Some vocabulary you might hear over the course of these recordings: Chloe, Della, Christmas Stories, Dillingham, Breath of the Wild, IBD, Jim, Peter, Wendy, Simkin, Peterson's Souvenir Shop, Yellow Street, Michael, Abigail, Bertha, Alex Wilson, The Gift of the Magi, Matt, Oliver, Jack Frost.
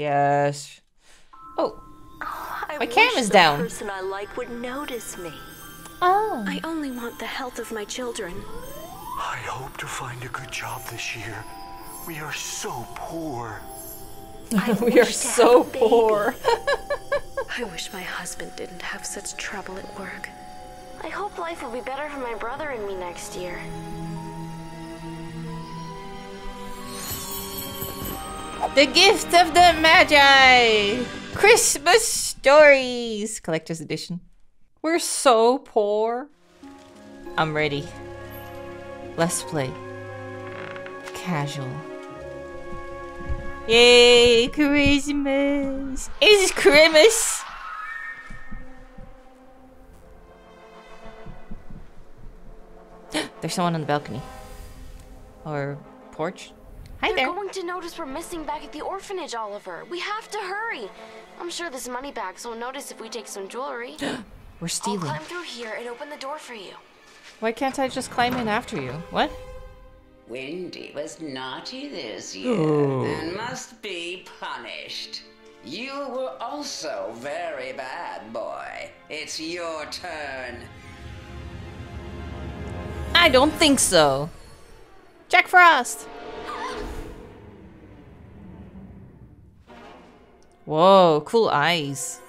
Yes. Oh. My camera's down. The person I like would notice me. Oh. I only want the health of my children. I hope to find a good job this year. We are so poor. We are so poor. I wish my husband didn't have such trouble at work. I hope life will be better for my brother and me next year. The Gift of the Magi! Christmas Stories! Collector's Edition. We're so poor. I'm ready. Let's play. Casual. Yay! Christmas! It's Christmas! There's someone on the balcony. Or porch. Hi there. They're going to notice we're missing back at the orphanage, Oliver. We have to hurry. I'm sure this money bags won't notice if we take some jewelry. We're stealing. I'll climb through here and open the door for you. Why can't I just climb in after you? What? Wendy was naughty this year and must be punished. You were also very bad, boy. It's your turn. I don't think so. Jack Frost. Whoa, cool eyes.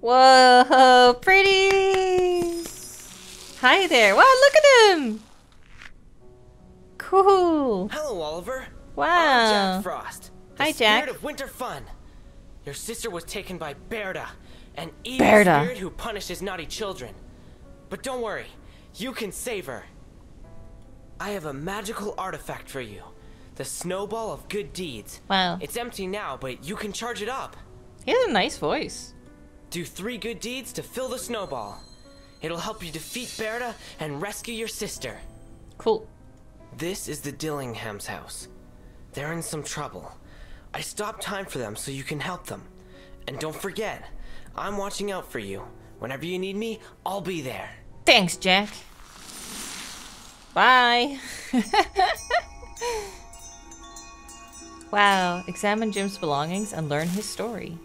Whoa, pretty. Hi there. Wow, look at him. Cool. Hello, Oliver. Wow. I'm Jack Frost. Hi, Jack. Spirit of winter fun. Your sister was taken by Bertha, an evil spirit who punishes naughty children. But don't worry, you can save her. I have a magical artifact for you. The snowball of good deeds. Wow. It's empty now, but you can charge it up. He has a nice voice. Do 3 good deeds to fill the snowball. It'll help you defeat Bertha and rescue your sister. Cool. This is the Dillingham's house. They're in some trouble. I stopped time for them so you can help them. And don't forget, I'm watching out for you. Whenever you need me, I'll be there. Thanks, Jack. Bye. Wow. Examine Jim's belongings and learn his story.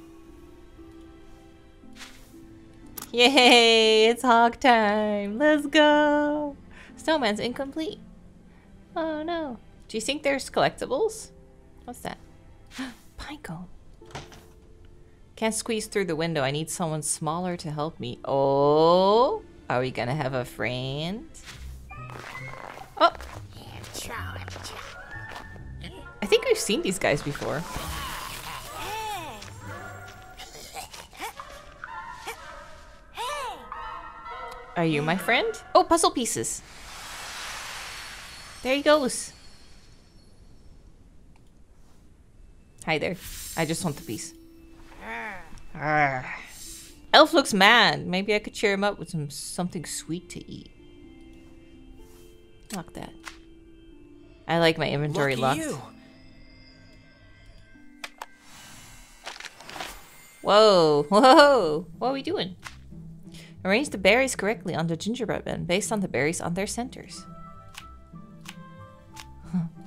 Yay! It's hog time. Let's go. Snowman's incomplete. Oh no. Do you think there's collectibles? What's that? Michael. Can't squeeze through the window. I need someone smaller to help me. Oh, are we gonna have a friend? Oh. I think we've seen these guys before. Are you my friend? Oh, puzzle pieces. There he goes. Hi there. I just want the piece. Elf looks mad. Maybe I could cheer him up with something sweet to eat. Lock that. I like my inventory locked. You. Whoa, whoa, what are we doing? Arrange the berries correctly on the gingerbread man based on the berries on their centers.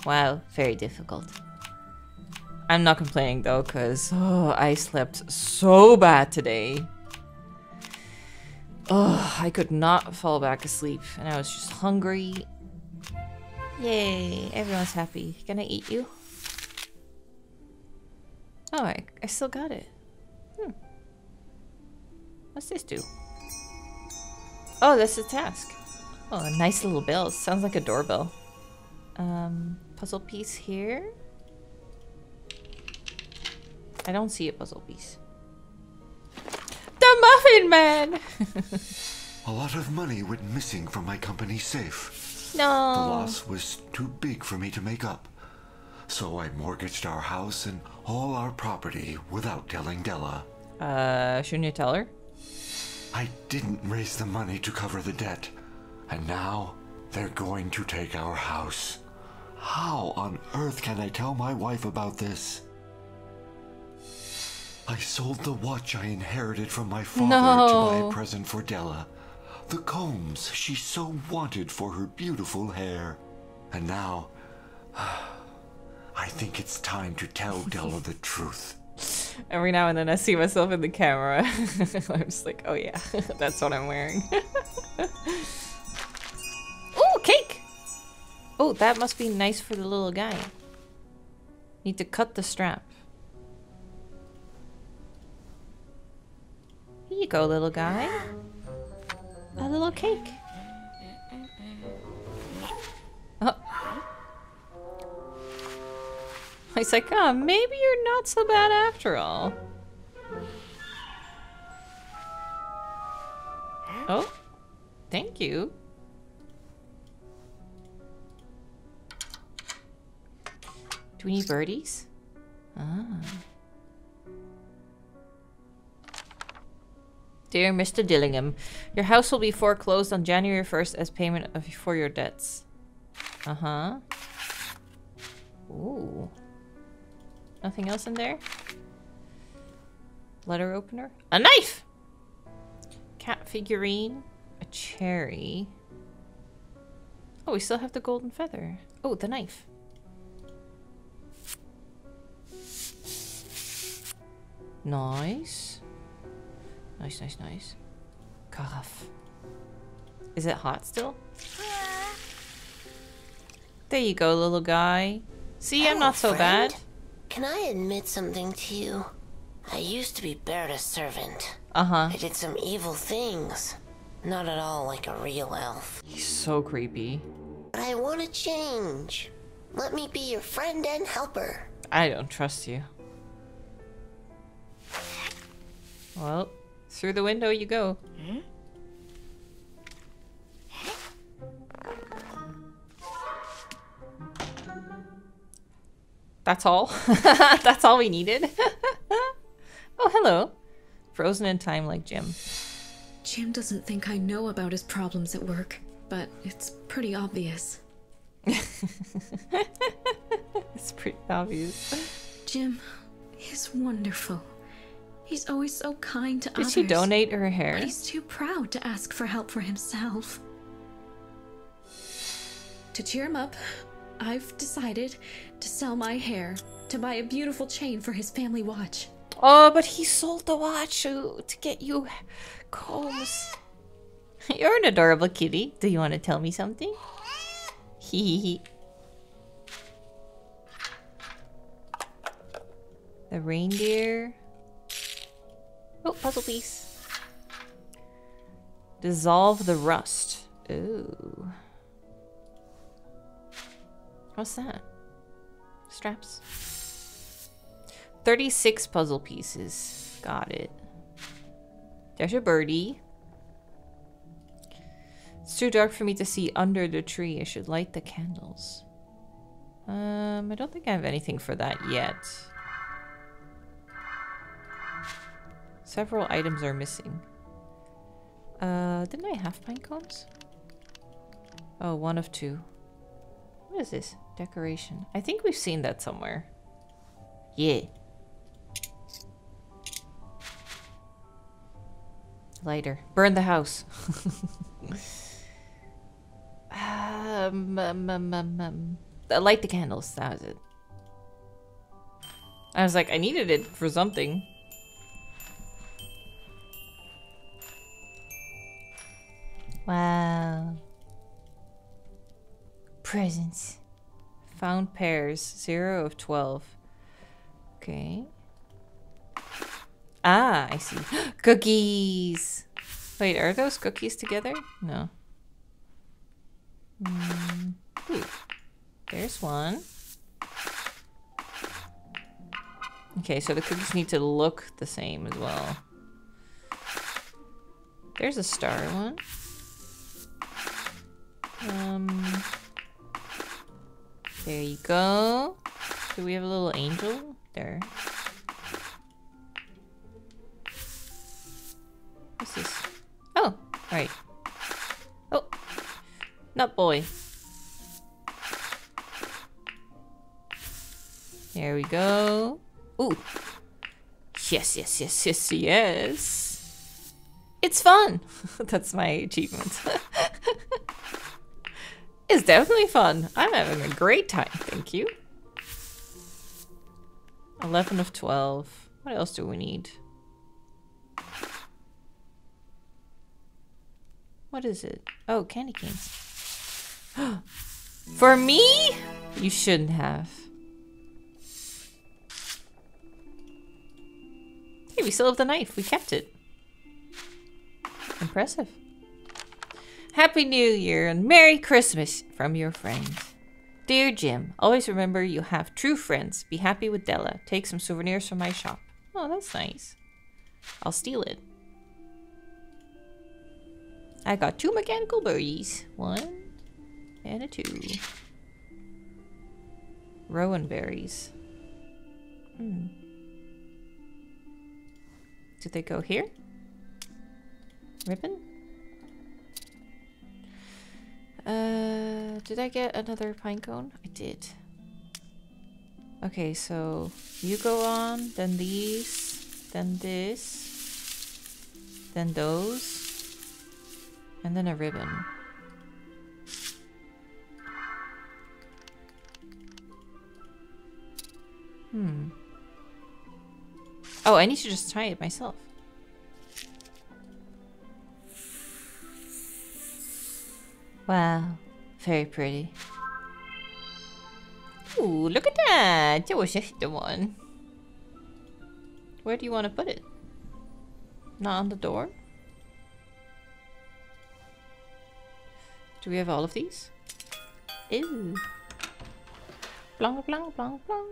Wow, very difficult. I'm not complaining though, because I slept so bad today. Oh, I could not fall back asleep and I was just hungry. Yay, everyone's happy. Can I eat you? Oh, I still got it. Hmm. What's this do? Oh, that's a task. Oh, a nice little bell. Sounds like a doorbell. Puzzle piece here. I don't see a puzzle piece. The Muffin Man! A lot of money went missing from my company's safe. No. The loss was too big for me to make up. So I mortgaged our house and all our property without telling Della. Shouldn't you tell her? I didn't raise the money to cover the debt. And now they're going to take our house. How on earth can I tell my wife about this? I sold the watch I inherited from my father to buy a present for Della. The combs she so wanted for her beautiful hair. And now I think it's time to tell Della the truth. Every now and then I see myself in the camera. I'm just like, oh yeah, that's what I'm wearing. Ooh, cake! Oh, that must be nice for the little guy. Need to cut the strap. Here you go, little guy. A little cake. Oh. He's like, oh, maybe you're not so bad after all. Oh, thank you. Do we need birdies? Ah. Dear Mr. Dillingham, your house will be foreclosed on January 1st as payment for your debts. Uh-huh. Ooh. Nothing else in there? Letter opener? A knife! Cat figurine. A cherry. Oh, we still have the golden feather. Oh, the knife. Nice. Nice, nice, nice. Carafe. Is it hot still? There you go, little guy. See, I'm not so bad. Can I admit something to you? I used to be Bertha's servant. Uh-huh. I did some evil things. Not at all like a real elf. He's so creepy. But I want to change. Let me be your friend and helper. I don't trust you. Well, through the window you go. Hmm? That's all. That's all we needed. Oh, hello. Frozen in time like Jim. Jim doesn't think I know about his problems at work, but it's pretty obvious. It's pretty obvious. Jim is wonderful. He's always so kind to others. Did she donate her hair? But he's too proud to ask for help for himself. To cheer him up, I've decided to sell my hair to buy a beautiful chain for his family watch. Oh, but he sold the watch to get you combs. You're an adorable kitty. Do you want to tell me something? Hee. The reindeer. Oh, puzzle piece. Dissolve the rust. Ooh. What's that? Straps. 36 puzzle pieces. Got it. There's a birdie. It's too dark for me to see under the tree. I should light the candles. I don't think I have anything for that yet. Several items are missing. Didn't I have pine cones? Oh, one of two. What is this? Decoration. I think we've seen that somewhere. Yeah. Lighter. Burn the house. Light the candles. That was it. I was like, I needed it for something. Wow. Presents. Found pairs. 0 of 12. Okay. Ah, I see. Cookies! Wait, are those cookies together? No. Ooh. There's one. Okay, so the cookies need to look the same as well. There's a star one. There you go. Do we have a little angel? There. What's this? Oh, right. Oh, nut boy. There we go. Ooh. Yes, yes, yes, yes, yes. It's fun. That's my achievement. It's definitely fun. I'm having a great time, thank you. 11 of 12. What else do we need? What is it? Oh, candy canes. For me? You shouldn't have. Hey, we still have the knife. We kept it. Impressive. Happy New Year and Merry Christmas from your friend. Dear Jim, always remember you have true friends. Be happy with Della. Take some souvenirs from my shop. Oh, that's nice. I'll steal it. I got 2 mechanical birdies. 1 and a 2. Rowan berries. Hmm. Do they go here? Ribbon? Did I get another pine cone? I did. Okay, so you go on, then these, then this, then those, and then a ribbon. Hmm. Oh, I need to just tie it myself. Wow, very pretty. Ooh, look at that! That was just the one. Where do you want to put it? Not on the door? Do we have all of these? Ew. Blong, blong, blong, blong.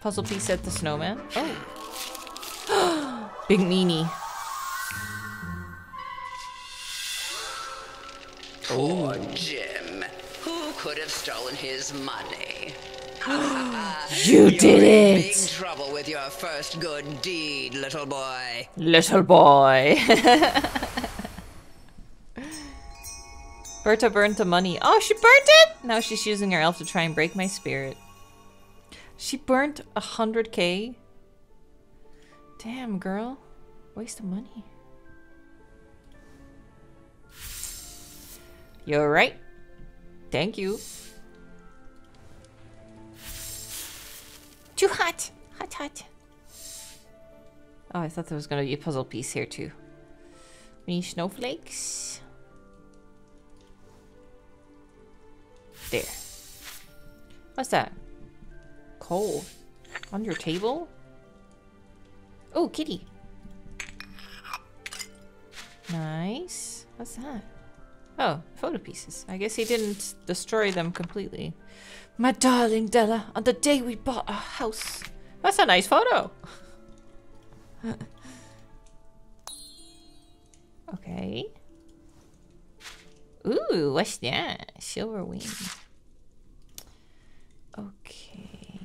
Puzzle piece at the snowman. Oh. Big meanie. Poor Jim. Who could have stolen his money? You did it! Big trouble with your first good deed, little boy. Little boy. Bertha burned the money. Oh, she burnt it? Now she's using her elf to try and break my spirit. She burnt 100K. Damn, girl. Waste of money. You're right. Thank you. Too hot. Hot, hot. Oh, I thought there was going to be a puzzle piece here too. We need snowflakes. There. What's that? Coal. On your table? Oh, kitty. Nice. What's that? Oh, photo pieces. I guess he didn't destroy them completely. My darling Della, on the day we bought our house. That's a nice photo. Okay. Ooh, what's that? Silver wing. Okay.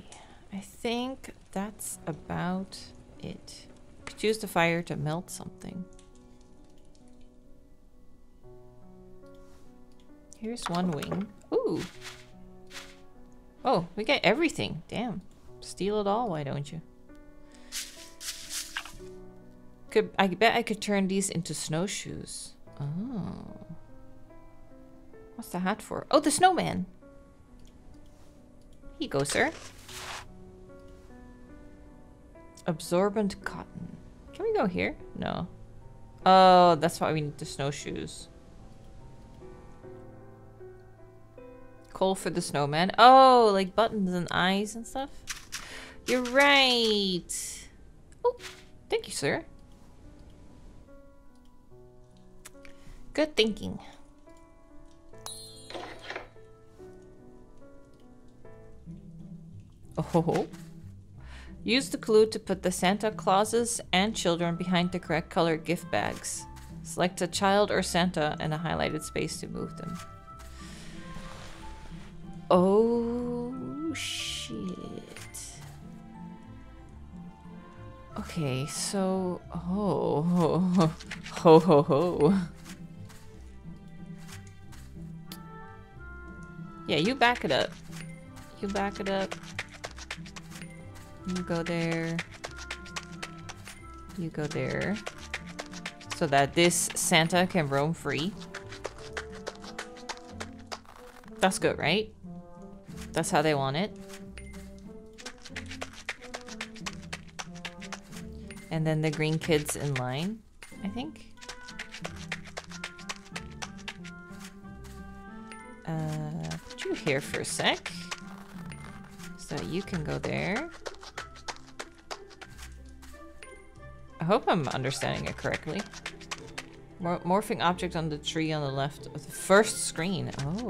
I think that's about it. Could use the fire to melt something. Here's one wing. Ooh. Oh, we get everything. Damn. Steal it all, why don't you? I bet I could turn these into snowshoes. Oh. What's the hat for? Oh, the snowman. Here you go, sir. Absorbent cotton. Can we go here? No. Oh, that's why we need the snowshoes. Coal for the snowman. Oh, like buttons and eyes and stuff. You're right. Oh, thank you, sir. Good thinking. Oh, use the clue to put the Santa Clauses and children behind the correct colored gift bags. Select a child or Santa in a highlighted space to move them. Oh, shit. Okay, so... Oh, ho, ho, ho, ho, ho. Yeah, you back it up. You back it up. You go there. You go there. So that this Santa can roam free. That's good, right? That's how they want it. and then the green kids in line, I think. Put you here for a sec so you can go there. I hope I'm understanding it correctly. Morphing object on the tree on the left of the first screen. Oh.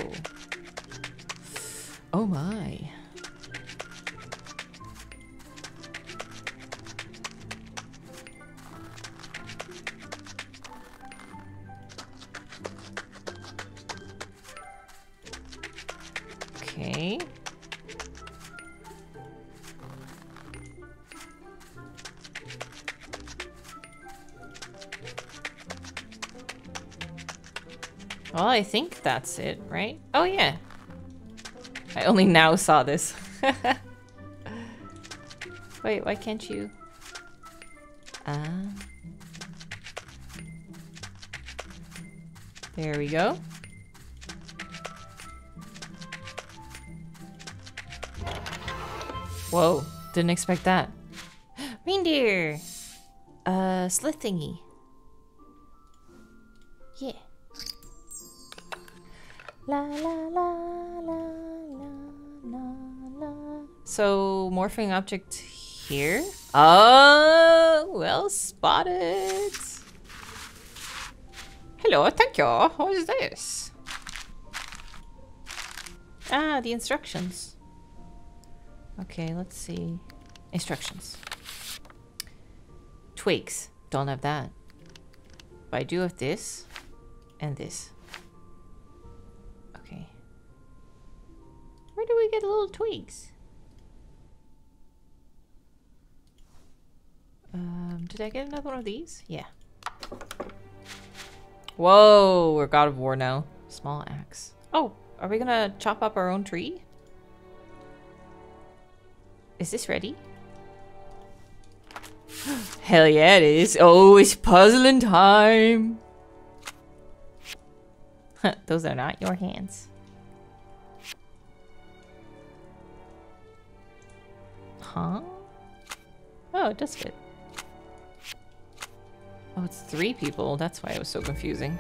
Oh my. Okay. Well, I think that's it, right? Oh, yeah. I only now saw this. Wait, why can't you? There we go. Whoa, didn't expect that. Reindeer! Slit thingy. Yeah. La la la la la la la. So morphing object here. Oh, well spotted. Hello, thank you. What is this? Ah, the instructions. Okay, let's see. Instructions. Twigs. Don't have that. But I do have this and this. Where do we get little twigs? Did I get another one of these? Yeah. Whoa, we're God of War now. Small axe. Oh, are we gonna chop up our own tree? Is this ready? Hell yeah it is. Oh, it's puzzling time. Those are not your hands. Huh? Oh, it does fit. Oh, it's three people. That's why it was so confusing.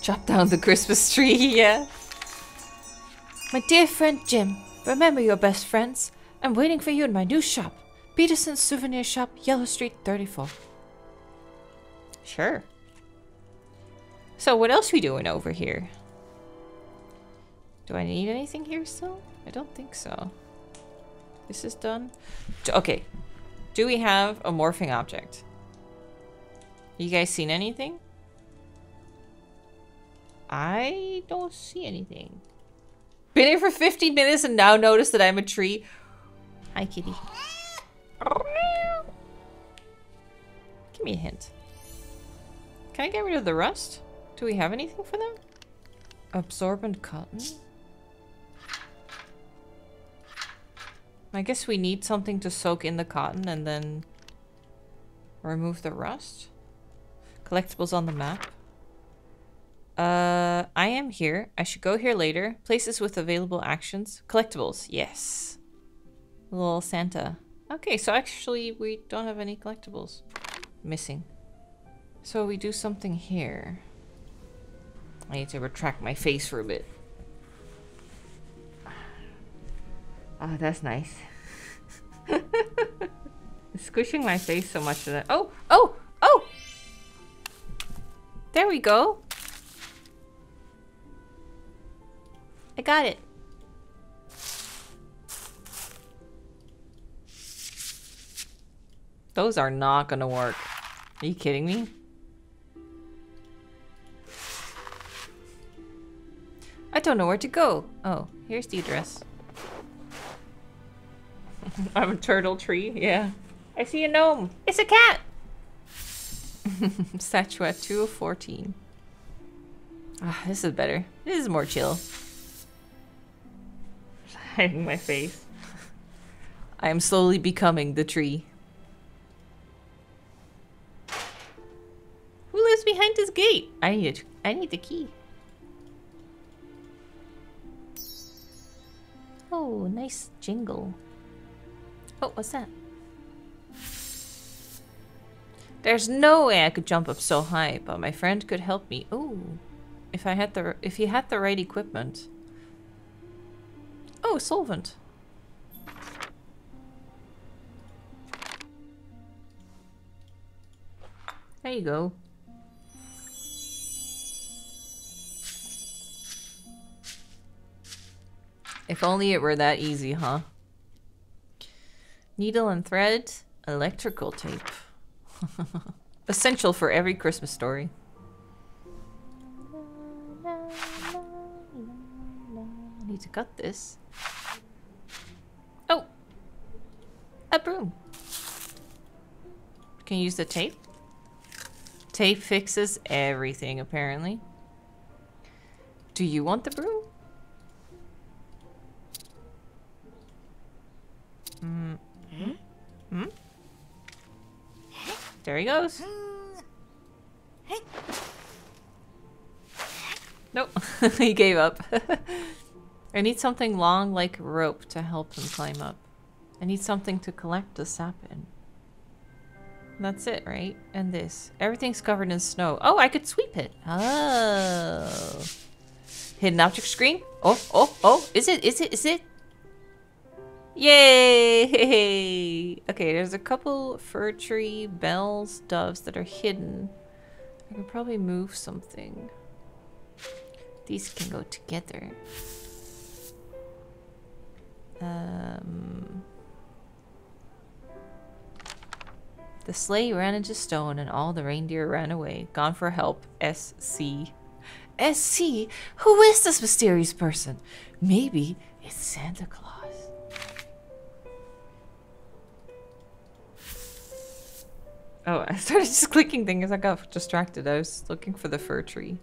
Chop down the Christmas tree, yeah. My dear friend Jim, remember your best friends. I'm waiting for you in my new shop. Peterson's Souvenir Shop, Yellow Street 34. Sure. So what else we doing over here? Do I need anything here still? I don't think so. This is done. Okay. Do we have a morphing object? You guys seen anything? I don't see anything. Been here for 15 minutes and now notice that I'm a tree. Hi, kitty. Give me a hint. Can I get rid of the rust? Do we have anything for that? Absorbent cotton? I guess we need something to soak in the cotton and then remove the rust. Collectibles on the map. I am here. I should go here later. Places with available actions. Collectibles. Yes. Little Santa. Okay, so actually we don't have any collectibles missing. So we do something here. I need to retract my face for a bit. Oh, that's nice. Squishing my face so much that I... Oh! There we go. I got it. Those are not gonna work. Are you kidding me? I don't know where to go. Oh, here's the address. I'm a turtle tree, yeah. I see a gnome. It's a cat! Statuette 2 of 14. Ah, oh, this is better. This is more chill. Just hiding my face. I am slowly becoming the tree. Who lives behind this gate? I need the key. Oh, nice jingle. Oh, what's that? There's no way I could jump up so high, but my friend could help me. Ooh, if he had the right equipment. Oh, solvent. There you go. If only it were that easy, huh? Needle and thread, electrical tape. Essential for every Christmas story. I need to cut this. Oh! A broom! Can you use the tape? Tape fixes everything, apparently. Do you want the broom? Hmm? There he goes. Nope. He gave up. I need something long like rope to help him climb up. I need something to collect the sap in. That's it, right? And this. Everything's covered in snow. Oh, I could sweep it. Oh. Hidden object screen? Oh. Is it? Yay! Okay, there's a couple fir tree, bells, doves that are hidden. I can probably move something. These can go together. The sleigh ran into stone and all the reindeer ran away. Gone for help, SC. SC? Who is this mysterious person? Maybe it's Santa Claus. Oh, I started just clicking things. I got distracted. I was looking for the fir tree.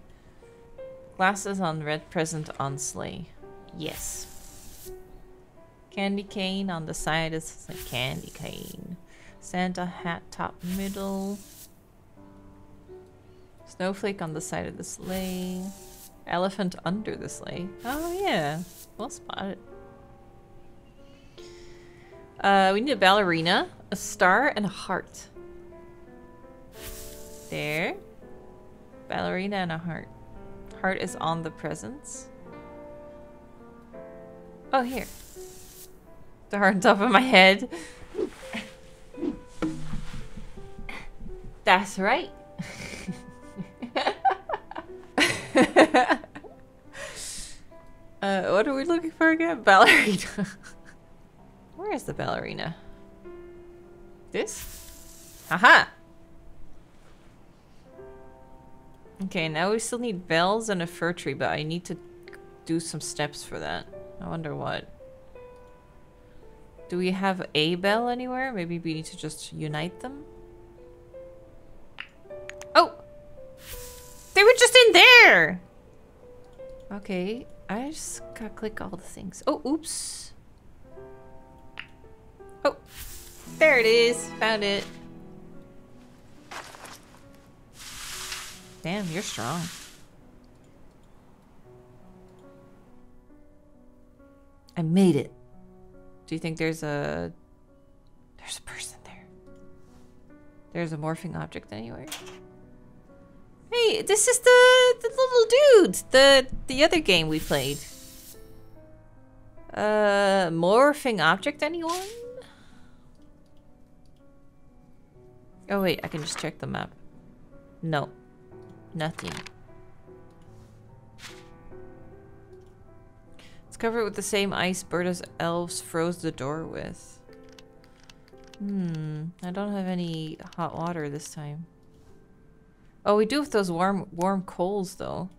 Glasses on red, present on sleigh. Yes. Candy cane on the side is like candy cane. Santa hat top middle. Snowflake on the side of the sleigh. Elephant under the sleigh. Oh yeah, well spotted. We need a ballerina, a star, and a heart. There. Ballerina and a heart. Heart is on the presents. Oh, here. The heart on top of my head. That's right. What are we looking for again? Ballerina. Where is the ballerina? This? Haha! Okay, now we still need bells and a fir tree, but I need to do some steps for that. I wonder what. Do we have a bell anywhere? Maybe we need to just unite them? Oh! They were just in there! Okay, I just gotta click all the things. Oh, oops! Oh! There it is! Found it! Damn, you're strong. I made it. Do you think there's a... There's a person there. There's a morphing object anywhere. Hey, this is the little dude. The other game we played. Morphing object anyone? Oh wait, I can just check the map. No. Nothing. It's covered with the same ice Bertha's elves froze the door with. Hmm. I don't have any hot water this time. Oh, we do have those warm coals though.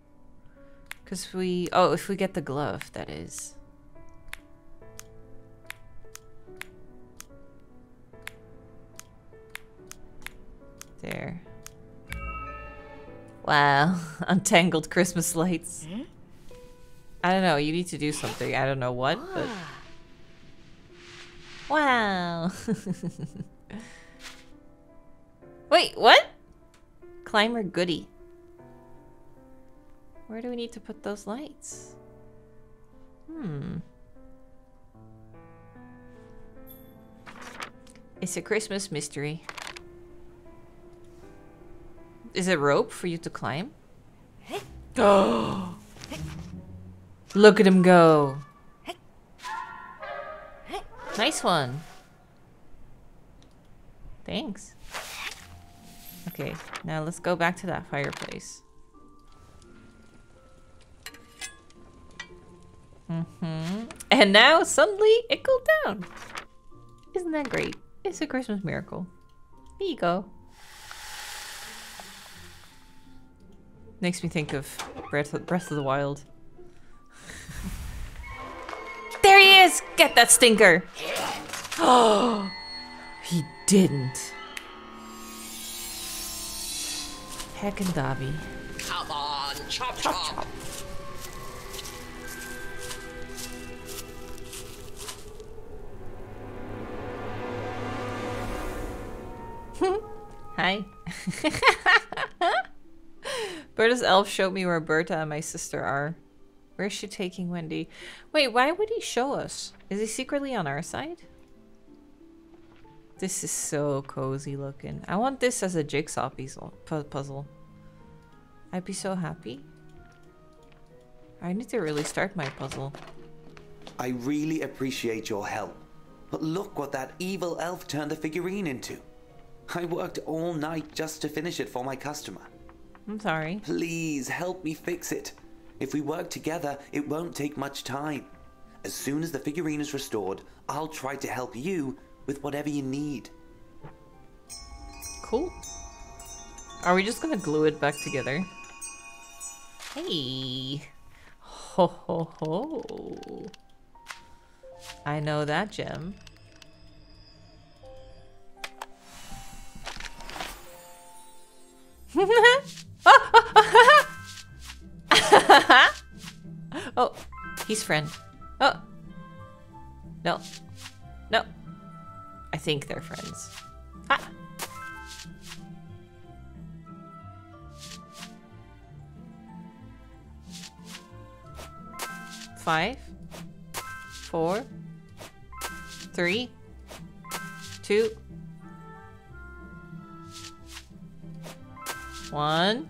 Cause we... Oh, if we get the glove, that is. There. Wow, untangled Christmas lights. Hmm? I don't know, you need to do something. I don't know what, but... Wow! Wait, what? Climber goodie. Where do we need to put those lights? Hmm. It's a Christmas mystery. Is it rope for you to climb? Oh! Look at him go! Nice one! Thanks. Okay, now let's go back to that fireplace. Mm-hmm. And now suddenly it cooled down! Isn't that great? It's a Christmas miracle. Here you go. Makes me think of Breath of the Wild. There he is! Get that stinker! Oh! He didn't. Heck and Dobby. Come on, chop chop! Chop, chop. Hi. Bertha's elf showed me where Bertha and my sister are. Where's she taking Wendy? Wait, why would he show us? Is he secretly on our side? This is so cozy looking. I want this as a jigsaw puzzle. I'd be so happy. I need to really start my puzzle. I really appreciate your help. But look what that evil elf turned the figurine into. I worked all night just to finish it for my customer. I'm sorry. Please help me fix it. If we work together, it won't take much time. As soon as the figurine is restored, I'll try to help you with whatever you need. Cool. Are we just gonna glue it back together? Hey. Ho ho ho. I know that, Jim. Oh, he's friend. Oh, no, no. I think they're friends. Ah. Five, four, three, two. 1.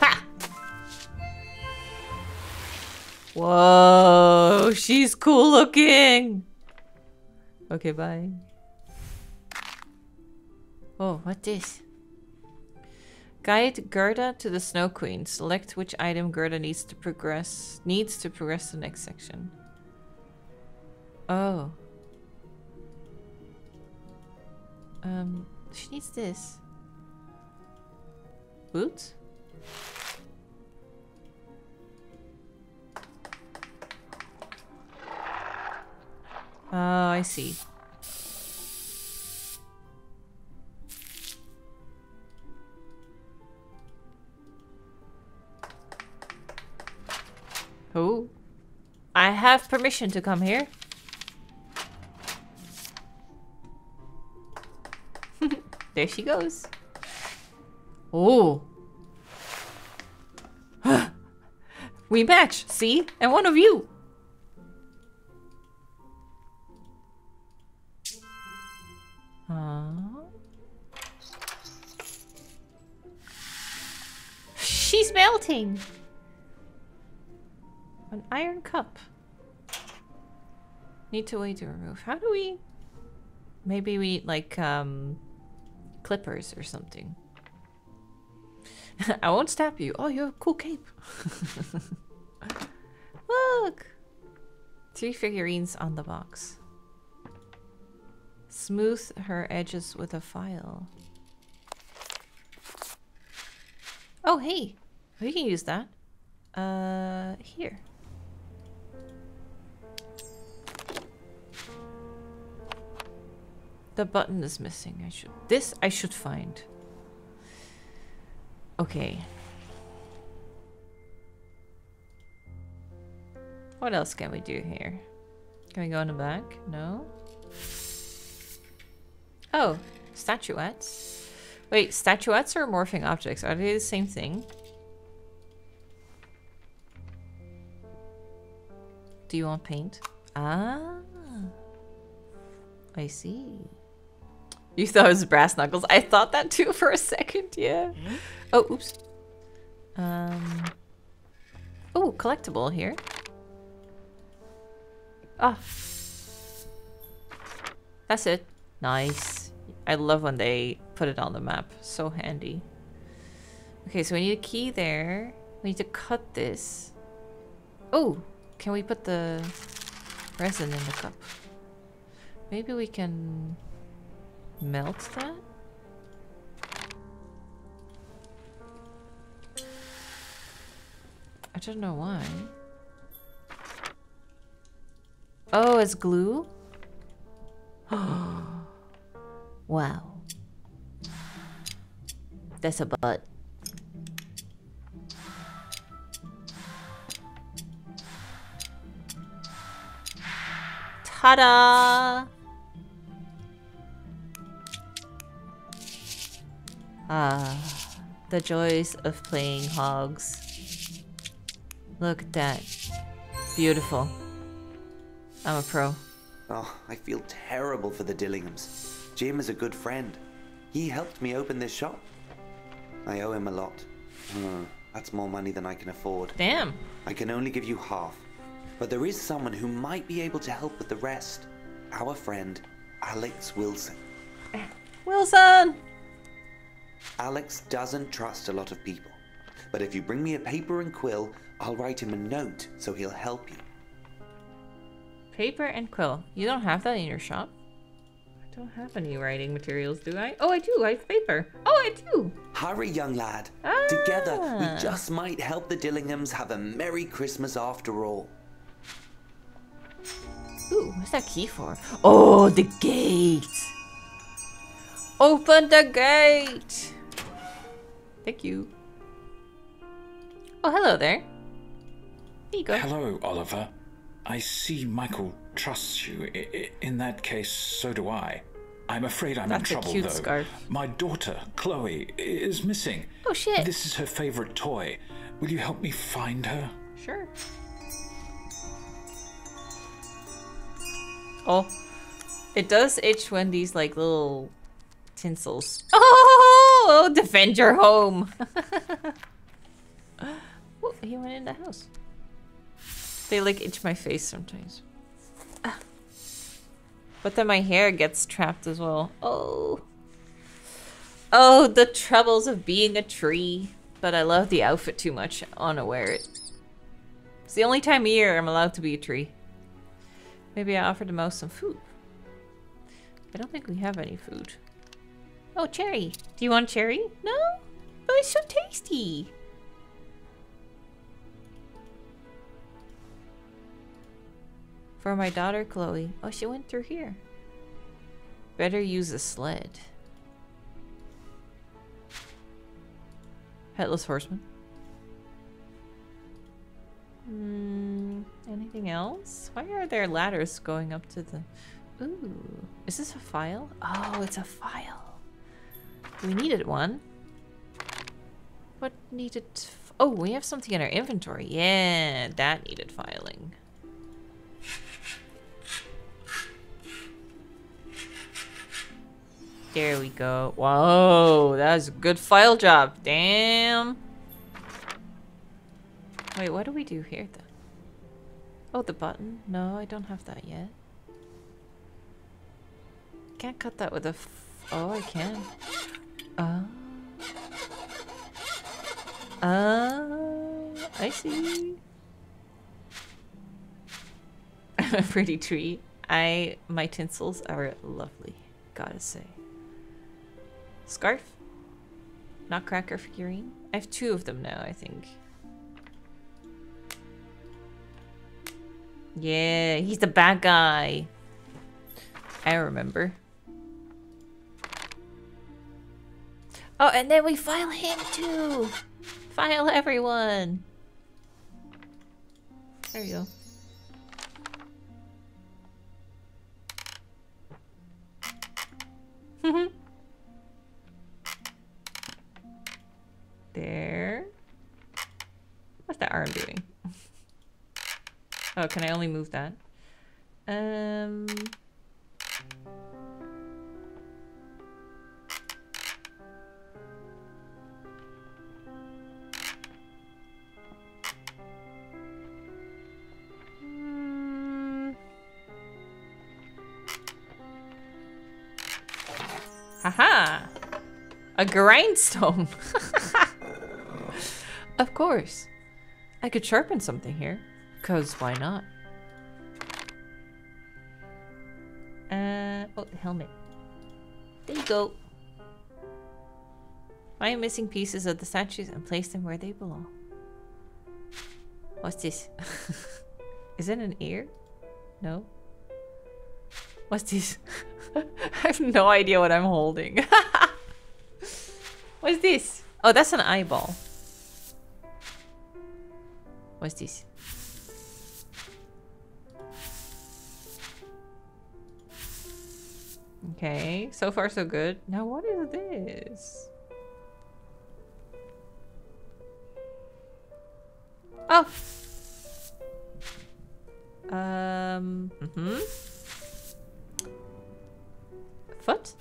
Ha! Whoa, she's cool looking. Okay, bye. Oh, what this? Guide Gerda to the Snow Queen. Select which item Gerda needs to progress. Needs to progress the next section. Oh. She needs this. Boots? Oh, I see. Oh. I have permission to come here. There she goes. Oh. We match, see? And one of you. She's melting. An iron cup. Need to wait to remove. How do we? Maybe we like clippers or something. I won't stab you. Oh, you have a cool cape. Look! 3 figurines on the box. Smooth her edges with a file. Oh, hey! We can use that. Here. The button is missing. I should find. Okay. What else can we do here? Can we go in the back? No. Oh, statuettes. Wait, statuettes or morphing objects? Are they the same thing? Do you want paint? Ah. I see. You thought it was brass knuckles? I thought that too for a second, yeah. Oh, oops. Oh, collectible here. Ah. That's it. Nice. I love when they put it on the map. So handy. Okay, so we need a key there. We need to cut this. Oh! Can we put the resin in the cup? Maybe we can melt that? I don't know why. Oh, it's glue? Wow. That's a butt. Ta-da! Ah, the joys of playing hogs. Look at that. Beautiful. I'm a pro. Oh, I feel terrible for the Dillinghams. Jim is a good friend. He helped me open this shop. I owe him a lot. That's more money than I can afford. Damn. I can only give you half. But there is someone who might be able to help with the rest. Our friend, Alex Wilson. Wilson! Alex doesn't trust a lot of people. But if you bring me a paper and quill, I'll write him a note so he'll help you. Paper and quill. You don't have that in your shop? I don't have any writing materials, do I? Oh, I do. I have paper. Oh, I do. Hurry, young lad. Ah. Together, we just might help the Dillinghams have a Merry Christmas after all. Ooh, what's that key for? Oh, the gate. Open the gate. Thank you. Oh, hello there. There you go. Hello, Oliver. I see Michael trusts you. In that case, so do I. I'm afraid I'm in trouble, though. That's a cute scarf. My daughter, Chloe, is missing. Oh, shit. This is her favorite toy. Will you help me find her? Sure. Oh. It does itch when these, like, little tinsels. Oh! Defend your home! Oh, he went in the house. They, like, itch my face sometimes. Ah. But then my hair gets trapped as well. Oh. Oh, the troubles of being a tree. But I love the outfit too much. I want to wear it. It's the only time of year I'm allowed to be a tree. Maybe I offered the mouse some food. I don't think we have any food. Oh, cherry. Do you want cherry? No? Oh, it's so tasty. For my daughter, Chloe. Oh, she went through here. Better use a sled. Headless horseman. Anything else? Why are there ladders going up to the... Ooh. Is this a file? Oh, it's a file. We needed one. What needed... Oh, we have something in our inventory. Yeah, that needed filing. There we go. Whoa, that was a good file job. Damn. Wait, what do we do here then? Oh, the button? No, I don't have that yet. Can't cut that with a... Oh, I can. I see. I'm a pretty tree. My tinsels are lovely, gotta say. Scarf? Nutcracker figurine? I have two of them now, I think. Yeah, he's the bad guy. I remember. Oh, and then we file him too! File everyone! There we go. There. What's that arm doing? Oh, can I only move that? Aha! A grindstone! Of course. I could sharpen something here. 'Cause why not? Oh, the helmet. There you go. Find missing pieces of the statues and place them where they belong. What's this? Is it an ear? No. What's this? I have no idea what I'm holding. What's this? Oh, that's an eyeball. What's this? Okay, so far so good. Now what is this? Oh! Foot?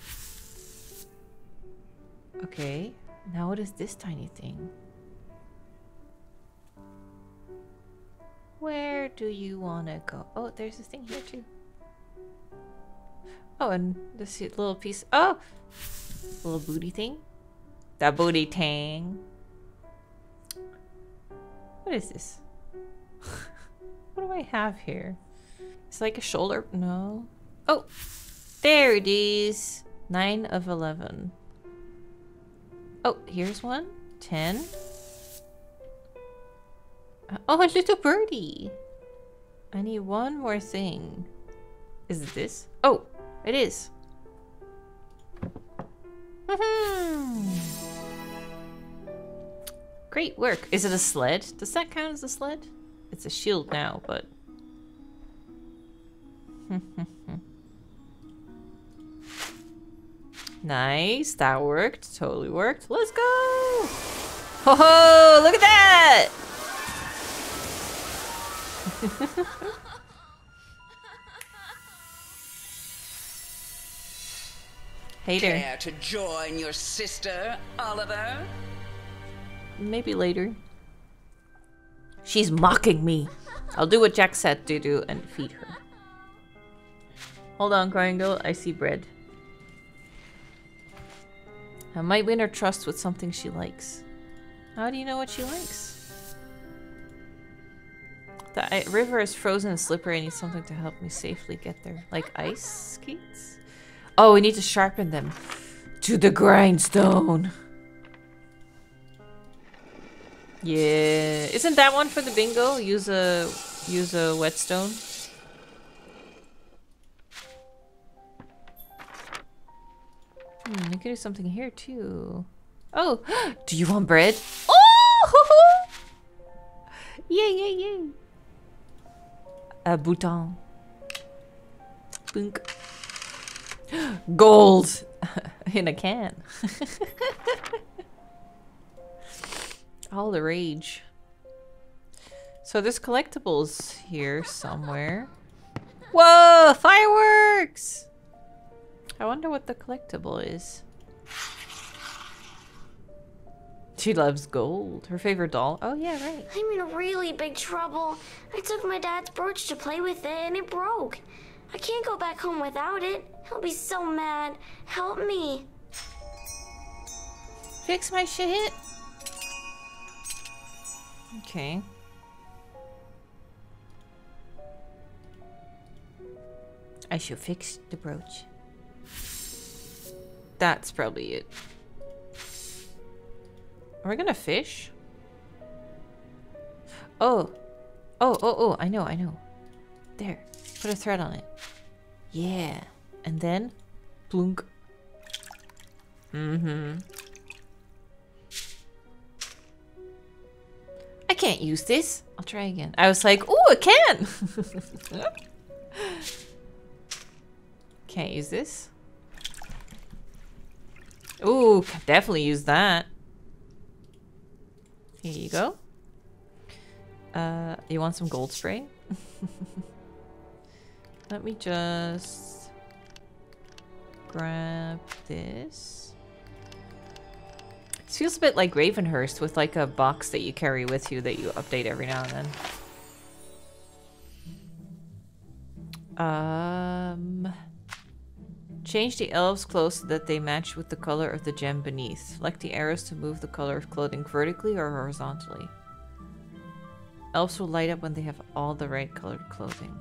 Okay, now what is this tiny thing? Where do you wanna go? Oh, there's this thing here too. Oh, and this little piece. Oh! Little booty thing. That booty tang. What is this? What do I have here? It's like a shoulder. No. Oh! There it is! 9 of 11. Oh, here's one. 10. Oh, a little birdie! I need one more thing. Is it this? Oh! It is. Great work. Is it a sled? Does that count as a sled? It's a shield now, but... Nice. That worked. Totally worked. Let's go! Ho ho! Look at that! Later. Care to join your sister, Oliver? Maybe later. She's mocking me. I'll do what Jack said to do and feed her. Hold on, crying girl. I see bread. I might win her trust with something she likes. How do you know what she likes? The river is frozen and slippery. I need something to help me safely get there. Like ice skates? Oh, we need to sharpen them. To the grindstone! Yeah. Isn't that one for the bingo? Use a whetstone. You could do something here too. Oh! Do you want bread? Oh! Yay, yay, yay! A bouton. Bunk. Gold! In a can. All the rage. So there's collectibles here somewhere. Whoa! Fireworks! I wonder what the collectible is. She loves gold. Her favorite doll. Oh yeah, right. I'm in really big trouble. I took my dad's brooch to play with it and it broke. I can't go back home without it. He'll be so mad. Help me. Fix my shit. Okay. I should fix the brooch. That's probably it. Are we gonna fish? Oh. Oh, I know. There. Put a thread on it. Yeah. And then... Plunk. I can't use this. I'll try again. I was like, ooh, I can! Can't use this. Ooh, can definitely use that. Here you go. You want some gold spray? Let me just grab this. This feels a bit like Ravenhurst with like a box that you carry with you that you update every now and then. Change the elves' clothes so that they match with the color of the gem beneath. Select the arrows to move the color of clothing vertically or horizontally. Elves will light up when they have all the right colored clothing.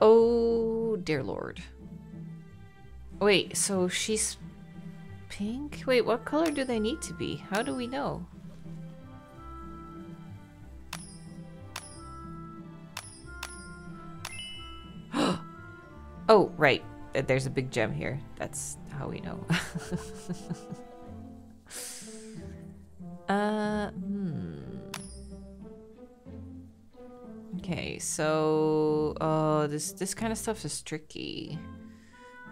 Oh, dear lord. Wait, so she's pink? Wait, what color do they need to be? How do we know? Oh, right. There's a big gem here. That's how we know. Okay, so this kind of stuff is tricky.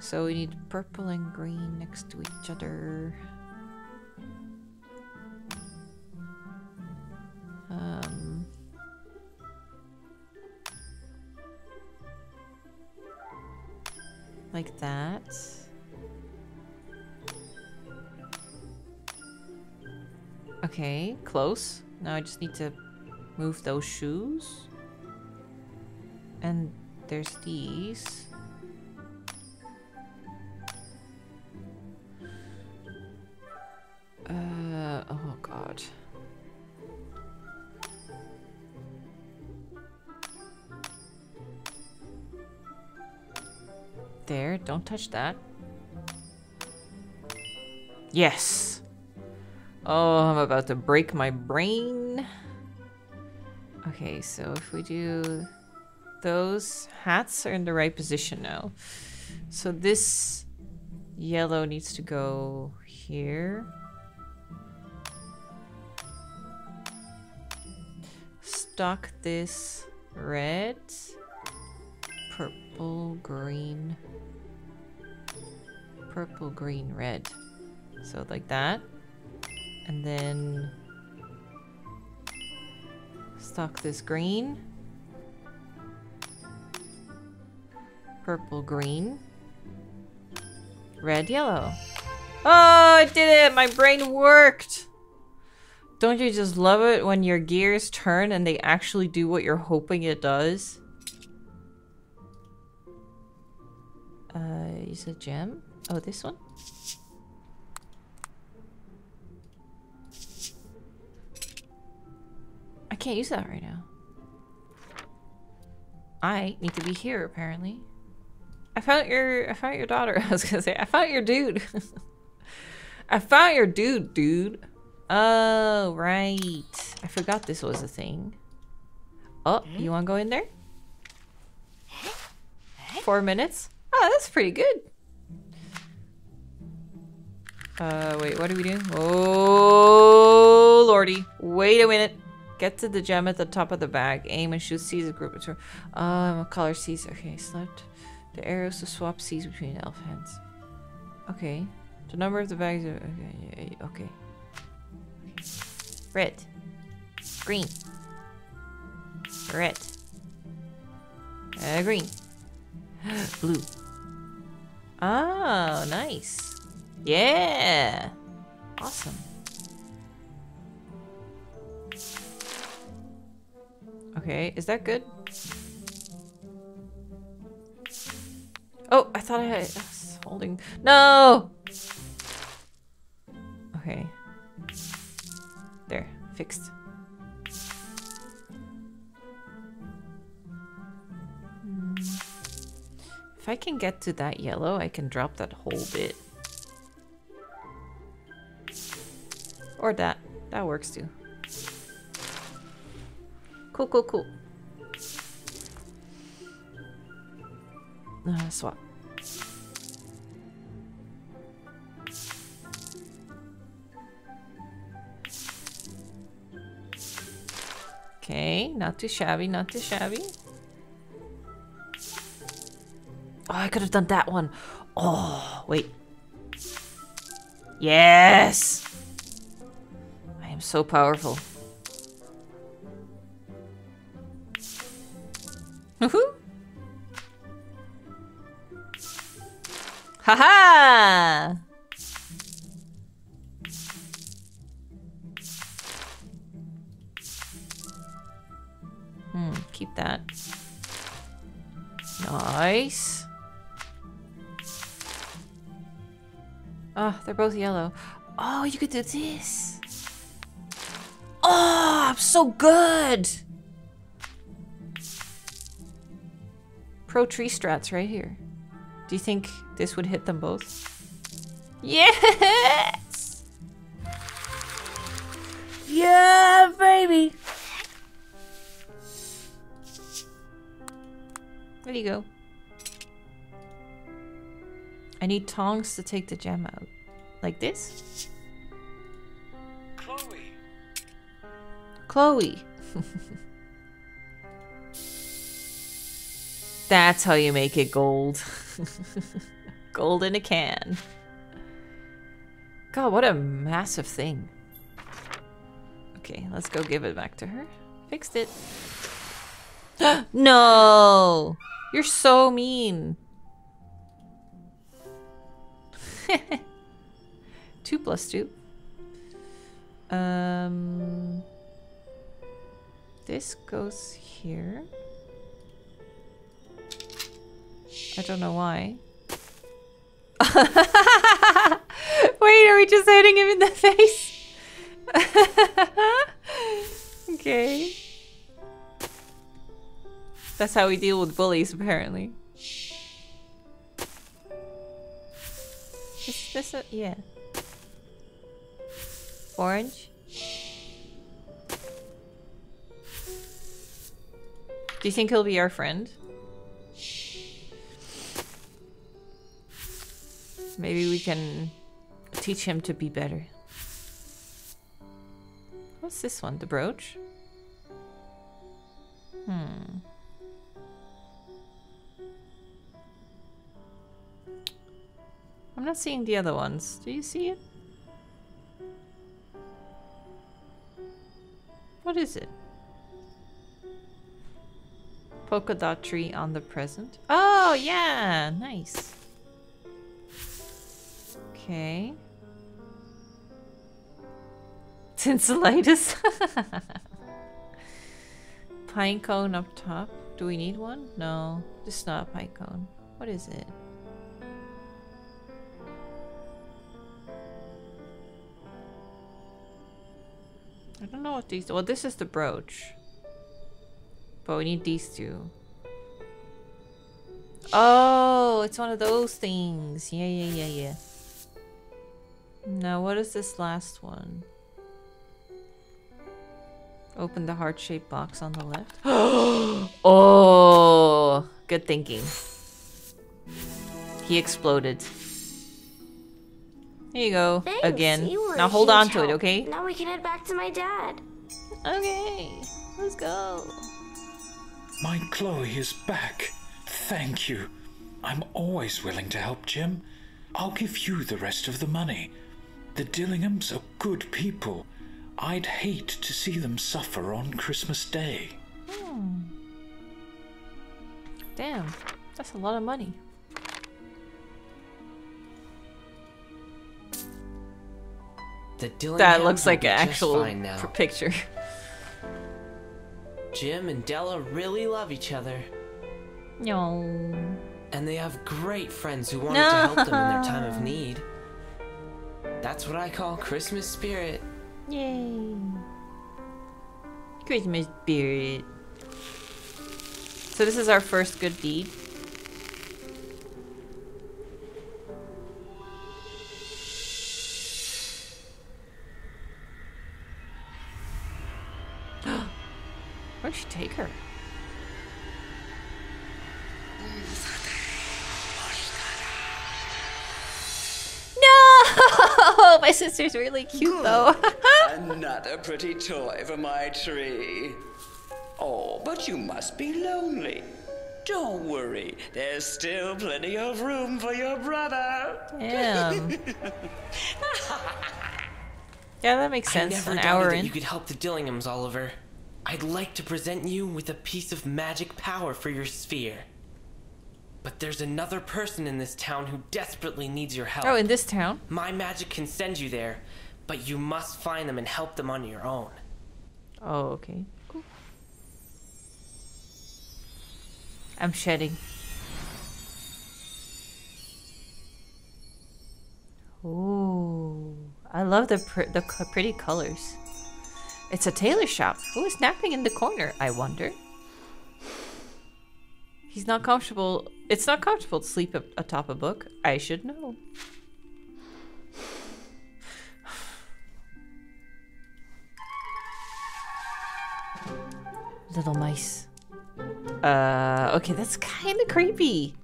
So we need purple and green next to each other. Like that. Okay, close. Now I just need to move those shoes. And there's these. Oh god. There, don't touch that. Yes! Oh, I'm about to break my brain. Okay, so if we do... Those hats are in the right position now. So this yellow needs to go here. Stock this red, purple, green, red. So like that. And then stock this green. Purple, green, red, yellow. Oh, I did it! My brain worked! Don't you just love it when your gears turn and they actually do what you're hoping it does? Is it a gem? Oh, this one? I can't use that right now. I need to be here, apparently. I found your daughter. I was gonna say, I found your dude. I found your dude, dude. Oh, right. I forgot this was a thing. Oh, you wanna go in there? 4 minutes? Oh, that's pretty good. Wait, what do we do? Oh, lordy. Wait a minute. Get to the gem at the top of the bag. Aim and shoot. Seize a group. Color seize. Okay, select the arrows to swap seeds between elf hands. Okay. The number of the bags are... Okay. Okay. Red. Green. Red. Green. Blue. Oh, nice. Yeah! Awesome. Okay, is that good? Oh, I thought I was holding... No! Okay. There, fixed. If I can get to that yellow, I can drop that whole bit. Or that. That works too. Cool, cool, cool. Swap. Okay, not too shabby, not too shabby. Oh, I could have done that one. Oh, wait. Yes! I am so powerful. Woohoo! Haha! Keep that. Nice. Oh, they're both yellow. Oh, you could do this. Oh, I'm so good. Pro tree strats right here. Do you think this would hit them both? Yes! Yeah, baby! There you go. I need tongs to take the gem out. Like this? Chloe! Chloe! That's how you make it gold. Gold in a can. God, what a massive thing. Okay, let's go give it back to her. Fixed it. No! You're so mean. 2 plus 2. This goes here. I don't know why. Wait, are we just hitting him in the face? Okay. That's how we deal with bullies, apparently. Is this a... yeah. Orange? Do you think he'll be our friend? Maybe we can teach him to be better. What's this one? The brooch? Hmm. I'm not seeing the other ones. Do you see it? What is it? Polka dot tree on the present. Oh, yeah! Nice. Okay. Tinsellitis. Pine cone up top. Do we need one? No. Just not a pine cone. What is it? I don't know what these... well, this is the brooch. But we need these two. Oh, it's one of those things. Yeah, yeah, yeah, yeah. Now, what is this last one? Open the heart-shaped box on the left. Oh, good thinking. He exploded. Here you go. Thanks. Again. You now hold on to it, okay? Now we can head back to my dad. Okay, let's go. My Chloe is back. Thank you. I'm always willing to help, Jim. I'll give you the rest of the money. The Dillinghams are good people. I'd hate to see them suffer on Christmas Day. Hmm. Damn, that's a lot of money. That looks like an actual picture. Jim and Della really love each other. No. And they have great friends who wanted to help them in their time of need. That's what I call Christmas spirit. Yay. Christmas spirit. So this is our first good deed. Where'd she take her? No! My sister's really cute though. Another pretty toy for my tree. Oh, but you must be lonely. Don't worry, there's still plenty of room for your brother. Damn. Yeah, that makes sense. I never An hour in. You could help the Dillinghams, Oliver. I'd like to present you with a piece of magic power for your sphere. But there's another person in this town who desperately needs your help. Oh, in this town? My magic can send you there, but you must find them and help them on your own. Oh, okay. Cool. I'm shedding. Ooh, I love the pretty colors. It's a tailor shop. Who is napping in the corner, I wonder? He's not comfortable. It's not comfortable to sleep atop a book. I should know. Little mice. Okay, that's kind of creepy.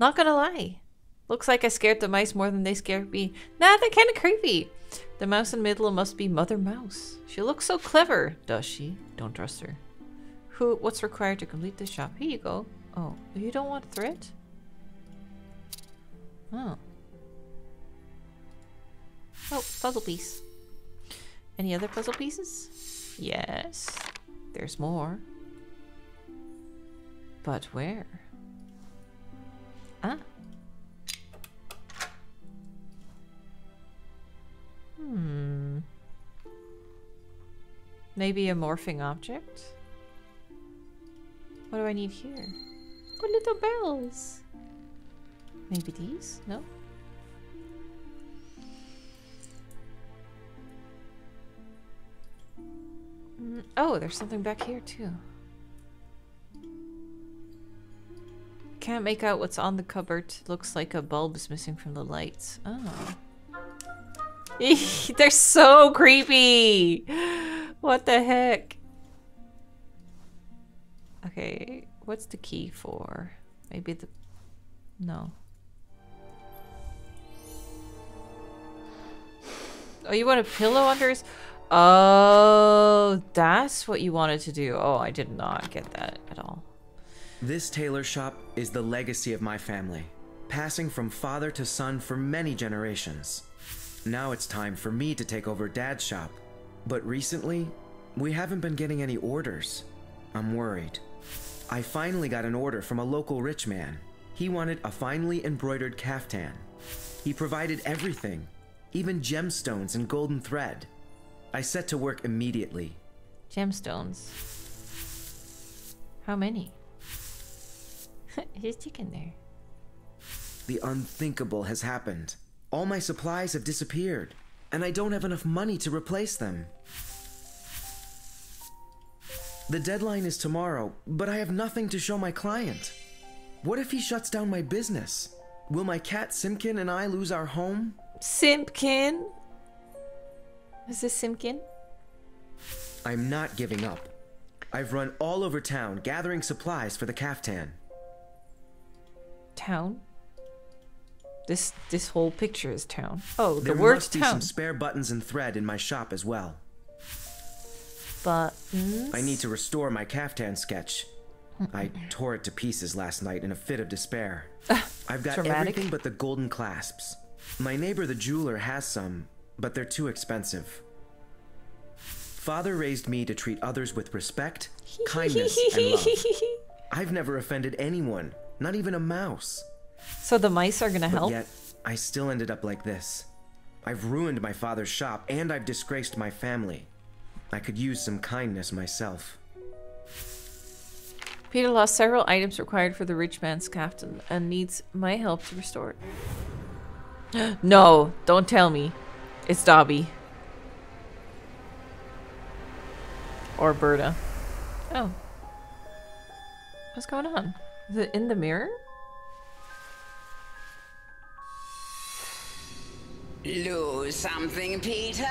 Not gonna lie. Looks like I scared the mice more than they scared me. Nah, they're kind of creepy. The mouse in the middle must be Mother Mouse. She looks so clever, does she? Don't trust her. Who? What's required to complete this shop? Here you go. Oh, you don't want thread? Oh. Oh, puzzle piece. Any other puzzle pieces? Yes. There's more. But where? Ah. Hmm. Maybe a morphing object? What do I need here? Oh, little bells! Maybe these? No? Oh, there's something back here too. Can't make out what's on the cupboard. Looks like a bulb is missing from the lights. Oh. They're so creepy! What the heck? Okay, what's the key for? Maybe the... No. Oh, you want a pillow under his... Oh, that's what you wanted to do. Oh, I did not get that at all. This tailor shop is the legacy of my family, passing from father to son for many generations. Now it's time for me to take over Dad's shop. But recently, we haven't been getting any orders. I'm worried. I finally got an order from a local rich man. He wanted a finely embroidered caftan. He provided everything, even gemstones and golden thread. I set to work immediately. Gemstones. How many? He's taken there. The unthinkable has happened. All my supplies have disappeared, and I don't have enough money to replace them. The deadline is tomorrow, but I have nothing to show my client. What if he shuts down my business? Will my cat Simkin and I lose our home? Simkin? Is this Simkin? I'm not giving up. I've run all over town gathering supplies for the caftan. Town? This whole picture is town. Oh, the word town. There must be some spare buttons and thread in my shop as well. Buttons? I need to restore my caftan sketch. I tore it to pieces last night in a fit of despair. I've got everything but the golden clasps. My neighbor the jeweler has some, but they're too expensive. Father raised me to treat others with respect, kindness, and love. I've never offended anyone, not even a mouse. So the mice are gonna help? Yet, I still ended up like this. I've ruined my father's shop, and I've disgraced my family. I could use some kindness myself. Peter lost several items required for the rich man's caftan and needs my help to restore it. No, don't tell me. It's Dobby. Or Bertha. Oh. What's going on? Is it in the mirror? Lose something, Peter?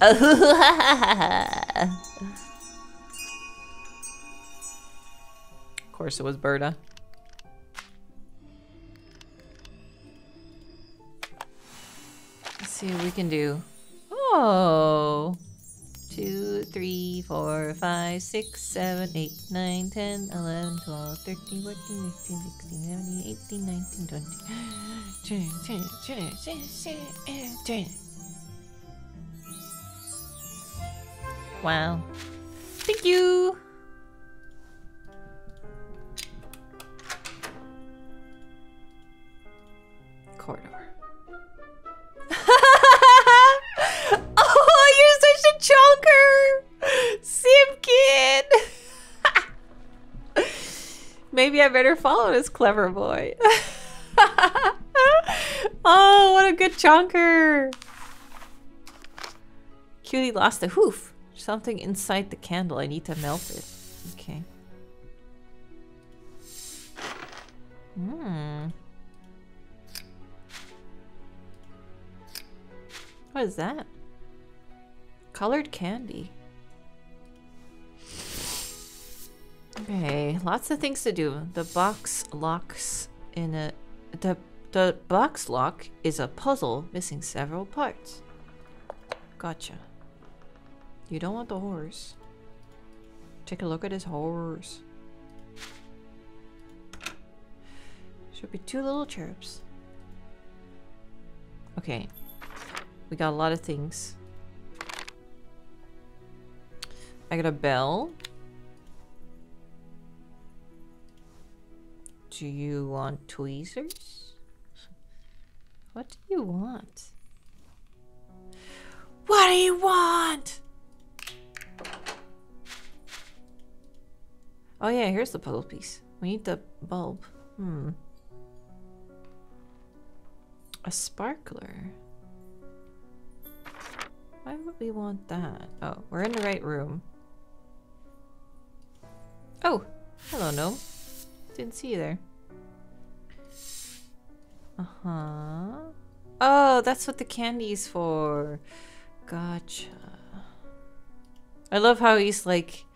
Of course it was Bertha. See what we can do. Oh, 2, 3, 4, 5, 6, 7, 8, 9, 10, 11, 12, 13, 14, 15, 16, 17, 18, 19, 20. Wow. Thank you. Corridor. Oh, you're such a chonker! Simkin! Maybe Maybe I better follow this clever boy. Oh, what a good chonker. Cutie lost a hoof. Something inside the candle. I need to melt it. Okay. Hmm. What is that? Colored candy. Okay, lots of things to do. The box locks in a... The box lock is a puzzle missing several parts. Gotcha. You don't want the horse. Take a look at his horse. Should be two little cherubs. Okay. We got a lot of things. I got a bell. Do you want tweezers? What do you want? What do you want? Oh yeah, here's the puzzle piece. We need the bulb. Hmm. A sparkler. Why would we want that? Oh, we're in the right room. Oh, hello, gnome. Didn't see you there. Uh-huh. Oh, that's what the candy's for. Gotcha. I love how he's like,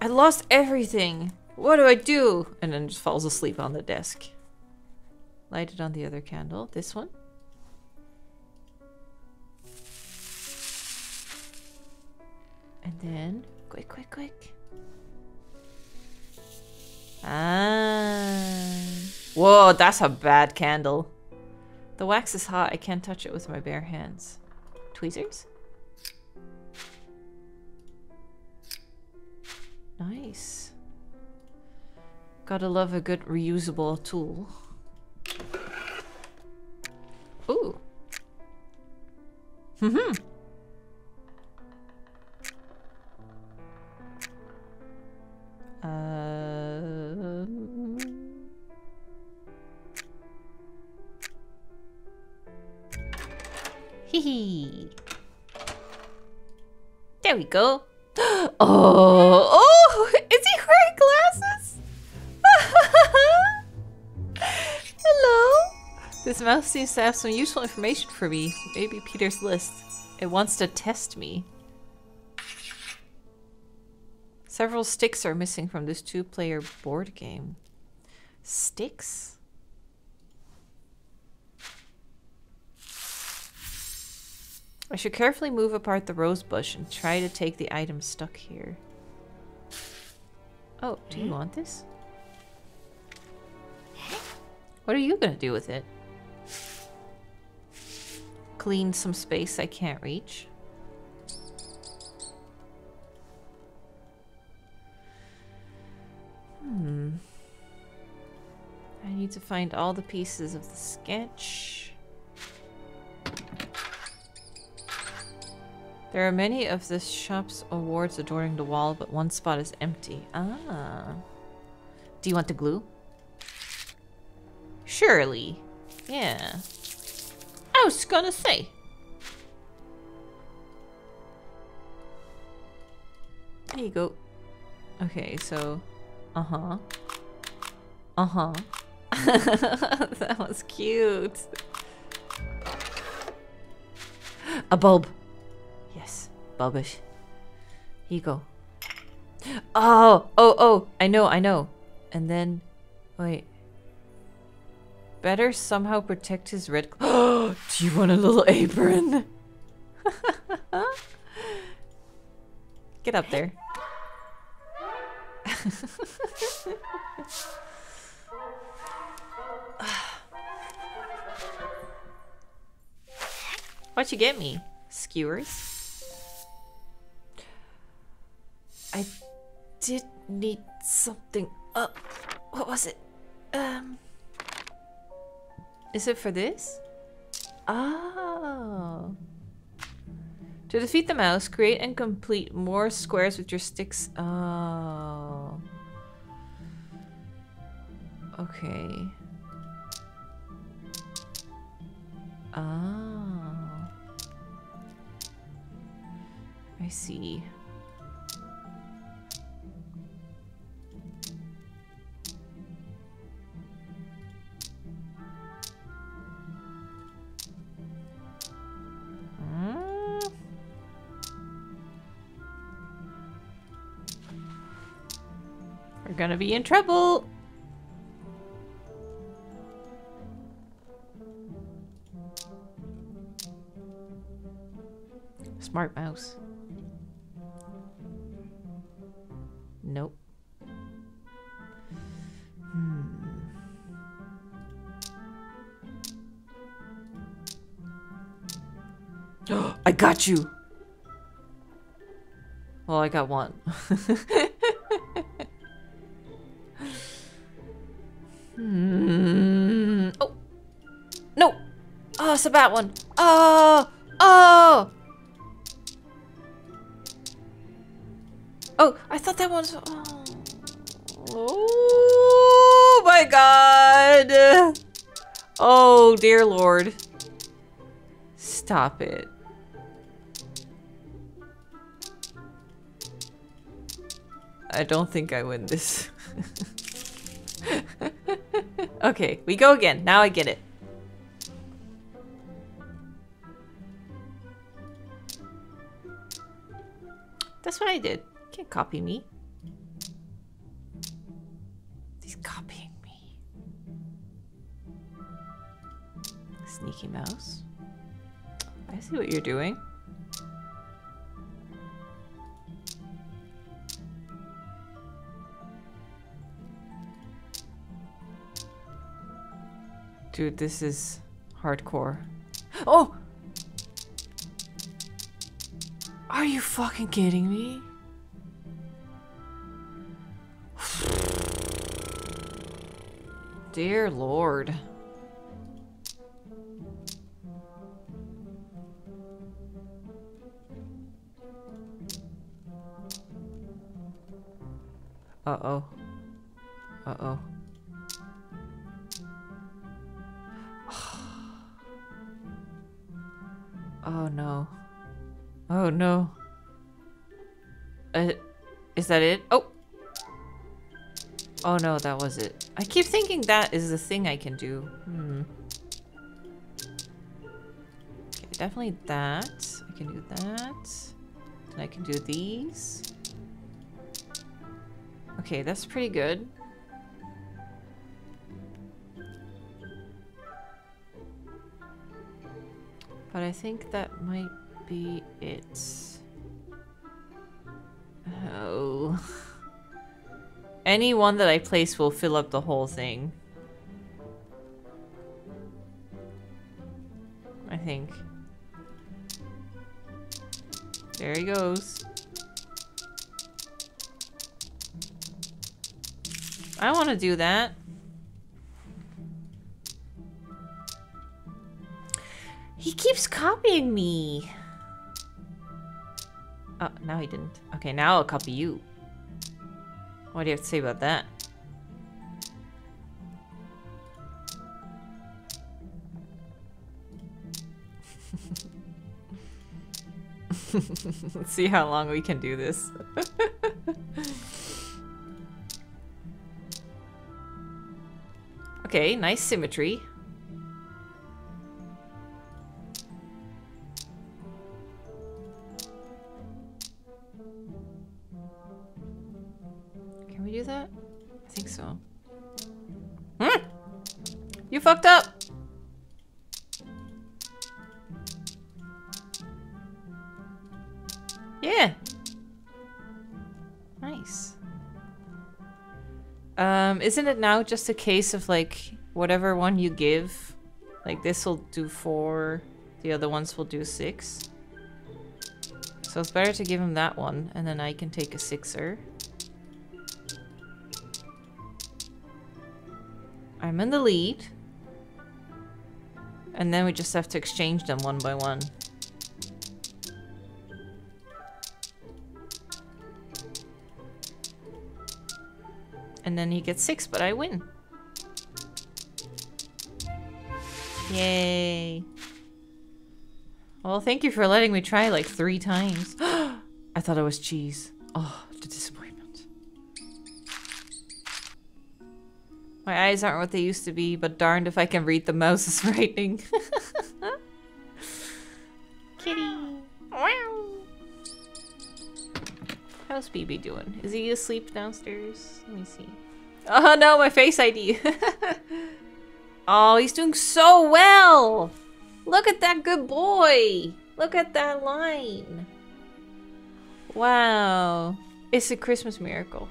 I lost everything. What do I do? And then just falls asleep on the desk. Light it on the other candle. This one. And then, quick, quick, quick. Ah. Whoa, that's a bad candle. The wax is hot. I can't touch it with my bare hands. Tweezers? Nice. Gotta love a good reusable tool. Ooh. Mm-hmm. Hee. There we go. Oh, oh! Is he wearing glasses? Hello. This mouse seems to have some useful information for me. Maybe Peter's list. It wants to test me. Several sticks are missing from this two-player board game. Sticks? I should carefully move apart the rose bush and try to take the item stuck here. Oh, do you want this? What are you gonna do with it? Clean some space I can't reach. Hmm. I need to find all the pieces of the sketch. There are many of this shop's awards adorning the wall, but one spot is empty. Ah. Do you want the glue? Surely. Yeah. I was gonna say. There you go. Okay, so... Uh-huh. Uh-huh. That was cute. A bulb. Yes. Bulbish. Here you go. Oh! Oh, oh! I know, I know. And then... Wait. Better somehow protect his red... Oh! Do you want a little apron? Get up there. What you get me? Skewers? I did need something up. What was it? Is it for this? Oh. To defeat the mouse, create and complete more squares with your sticks. Oh. Okay. Ah. I see. We're gonna be in trouble. Smart mouse. Nope. I got you. Well, I got one. Oh. No. Oh, it's a bad one. Oh. Oh. Oh, I thought that one was... Oh. Oh my god! Oh dear lord. Stop it. I don't think I win this. Okay, we go again. Now I get it. That's what I did. Can't copy me. He's copying me. Sneaky mouse. I see what you're doing. Dude, this is hardcore. Oh! Are you fucking kidding me? Dear Lord. Uh-oh. Uh-oh. Oh no. Oh no. Is that it? Oh! Oh no, that was it. I keep thinking that is the thing I can do. Okay, definitely that. I can do that. And I can do these. Okay, that's pretty good. But I think that might be it. Oh... Any one that I place will fill up the whole thing. I think. There he goes. I want to do that. He keeps copying me. Oh, now he didn't. Okay, now I'll copy you. What do you have to say about that? Let's see how long we can do this. Okay, nice symmetry. Fucked up. Yeah. Nice. Isn't it now just a case of like whatever one you give, like this will do 4, the other ones will do 6. So it's better to give him that one, and then I can take a 6er. I'm in the lead. And then we just have to exchange them one by one. And then he gets 6, but I win. Yay. Well, thank you for letting me try like 3 times. I thought it was cheese. Oh, the disappointment. My eyes aren't what they used to be, but darned if I can read the mouse is writing. Kitty. Wow. How's BB doing? Is he asleep downstairs? Let me see. Oh no, my face ID. Oh, he's doing so well. Look at that good boy. Look at that line. Wow. It's a Christmas miracle.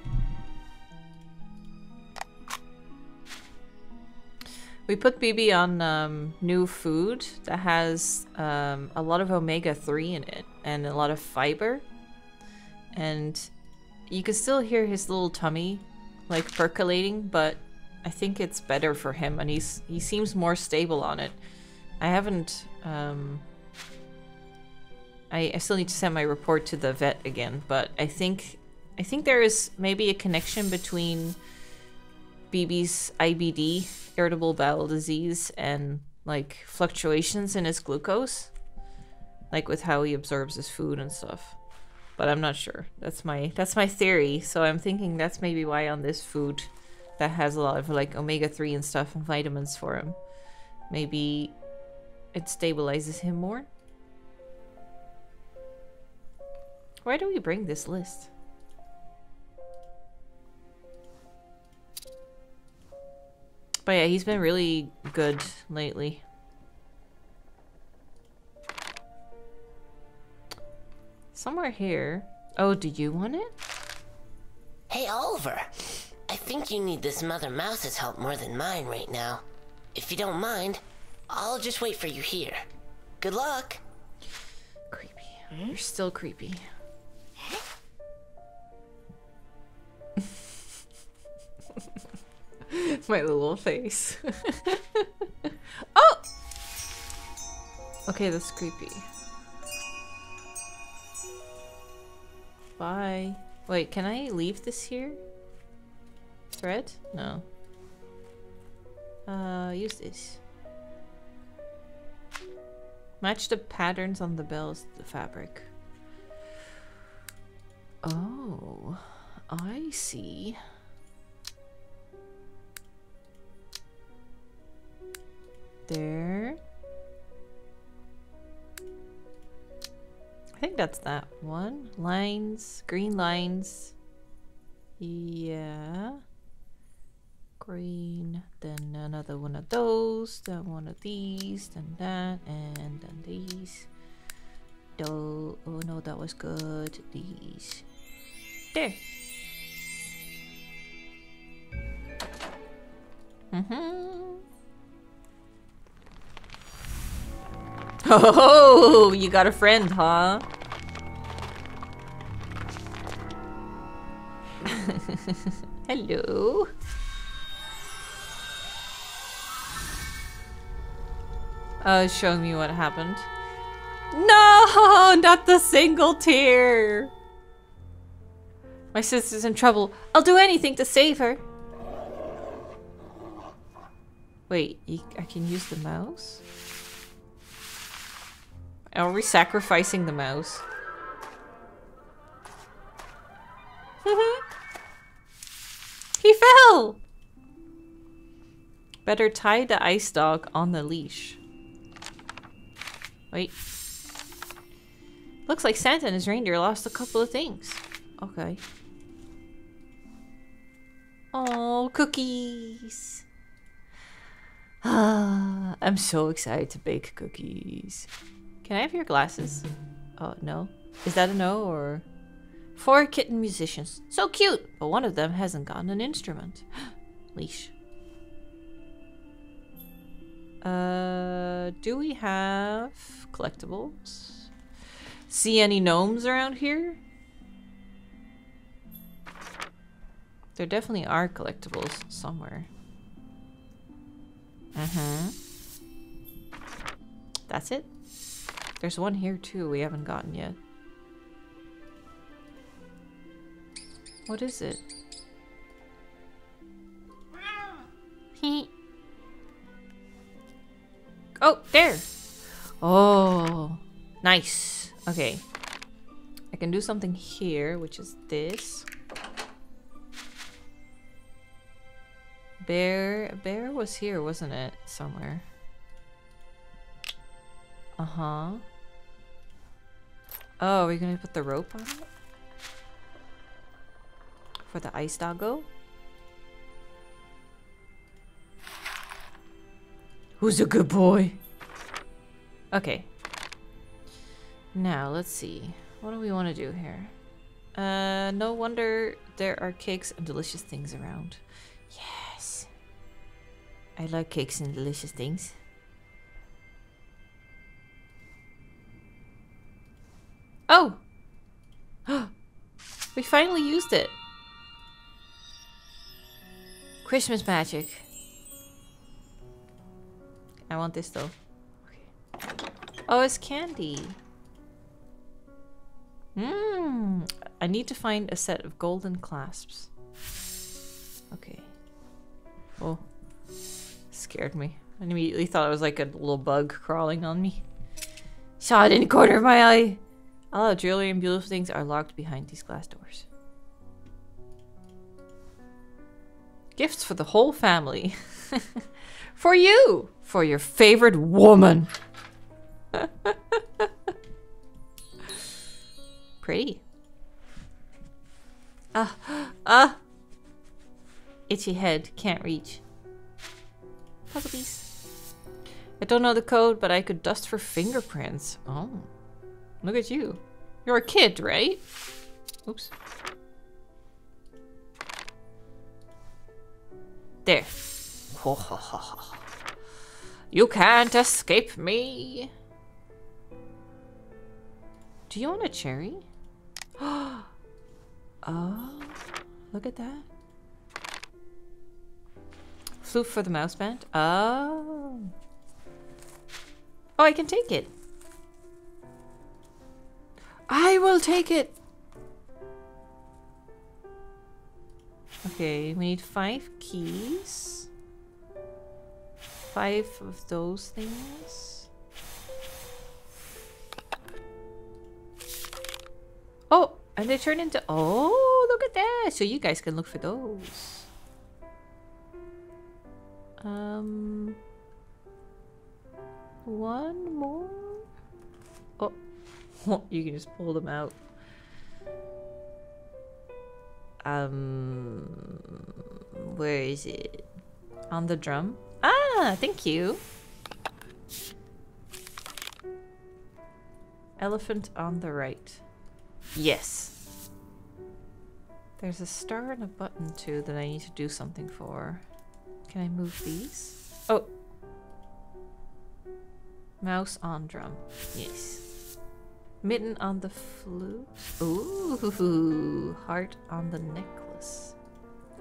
We put BB on new food that has a lot of omega-3 in it and a lot of fiber. And you can still hear his little tummy like percolating, but I think it's better for him and he seems more stable on it. I haven't... I still need to send my report to the vet again, but I think there is maybe a connection between BB's IBD, irritable bowel disease, and like fluctuations in his glucose, like with how he absorbs his food and stuff. But I'm not sure. That's my theory. So I'm thinking that's maybe why on this food that has a lot of like omega-3 and stuff and vitamins for him, maybe it stabilizes him more. Where do we bring this list? But yeah, he's been really good lately. Somewhere here. Oh, do you want it? Hey, Oliver. I think you need this Mother Mouse's help more than mine right now. If you don't mind, I'll just wait for you here. Good luck. Creepy. Hmm? You're still creepy. My little face. Oh! Okay, that's creepy. Bye. Wait, can I leave this here? Thread? No. Use this. Match the patterns on the bells to the fabric. Oh, I see. There. I think that's that one. Lines, green lines. Yeah. Green, then another one of those, then one of these, then that, and then these. Oh no, that was good. These. There. Mm-hmm. Oh, you got a friend, huh? Hello. Showing me what happened. No, not the single tear. My sister's in trouble. I'll do anything to save her. Wait, I can use the mouse? Are we sacrificing the mouse? He fell! Better tie the ice dog on the leash. Wait. Looks like Santa and his reindeer lost a couple of things. Okay. Oh, cookies! Ah, I'm so excited to bake cookies. Can I have your glasses? Oh, no. Is that a no or... 4 kitten musicians. So cute! But one of them hasn't gotten an instrument. Leash. Do we have collectibles? See any gnomes around here? There definitely are collectibles somewhere. Uh-huh. That's it? There's one here too we haven't gotten yet. What is it? Oh, there. Oh, nice. Okay. I can do something here, which is this. Bear was here, wasn't it? Somewhere. Uh-huh. Oh, are we gonna put the rope on it? For the ice doggo? Who's a good boy? Okay. Now, let's see. What do we want to do here? No wonder there are cakes and delicious things around. Yes. I like cakes and delicious things. Oh! We finally used it. Christmas magic. I want this though. Okay. Oh, it's candy. Mmm. I need to find a set of golden clasps. Okay. Oh. Scared me. I immediately thought it was like a little bug crawling on me. Saw it in the corner of my eye. All our jewelry and beautiful things are locked behind these glass doors. Gifts for the whole family. For you! For your favorite woman! Pretty. Itchy head. Can't reach. Puzzle piece. I don't know the code, but I could dust for fingerprints. Oh. Look at you. You're a kid, right? Oops. There. Ho, ho, ho, ho. You can't escape me. Do you want a cherry? Oh, look at that. Flute for the mouse band. Oh. Oh, I can take it. I will take it! Okay, we need 5 keys. 5 of those things. Oh! And they turn into... Oh! Look at that! So you guys can look for those. One more? Oh. You can just pull them out. Where is it? On the drum? Ah, thank you. Elephant on the right. Yes. There's a star and a button too that I need to do something for. Can I move these? Oh. Mouse on drum. Yes. Mitten on the flute. Ooh, heart on the necklace.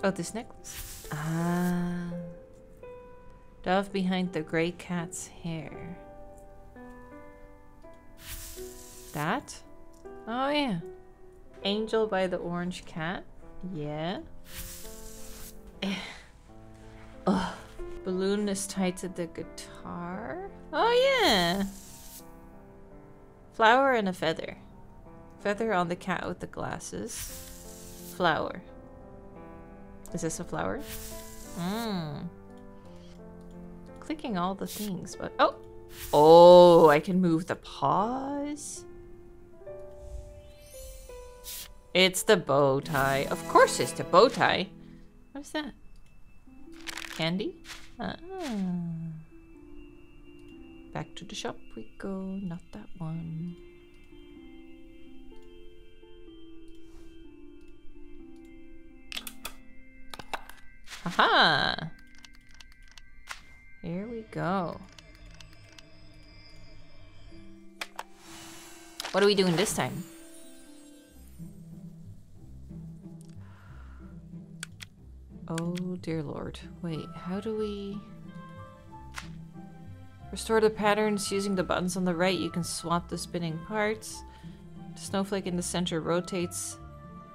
Oh, this necklace. Ah. Dove behind the gray cat's hair. That? Oh, yeah. Angel by the orange cat. Yeah. Ugh. Balloon is tied to the guitar. Oh, yeah. Flower and a feather. Feather on the cat with the glasses. Flower. Is this a flower? Mmm. Clicking all the things, but... Oh! Oh, I can move the paws. It's the bow tie. Of course it's the bow tie. What is that? Candy? Ah. Back to the shop we go, not that one. Aha! Here we go. What are we doing this time? Oh dear Lord. Wait, how do we... Restore the patterns using the buttons on the right. You can swap the spinning parts. The snowflake in the center rotates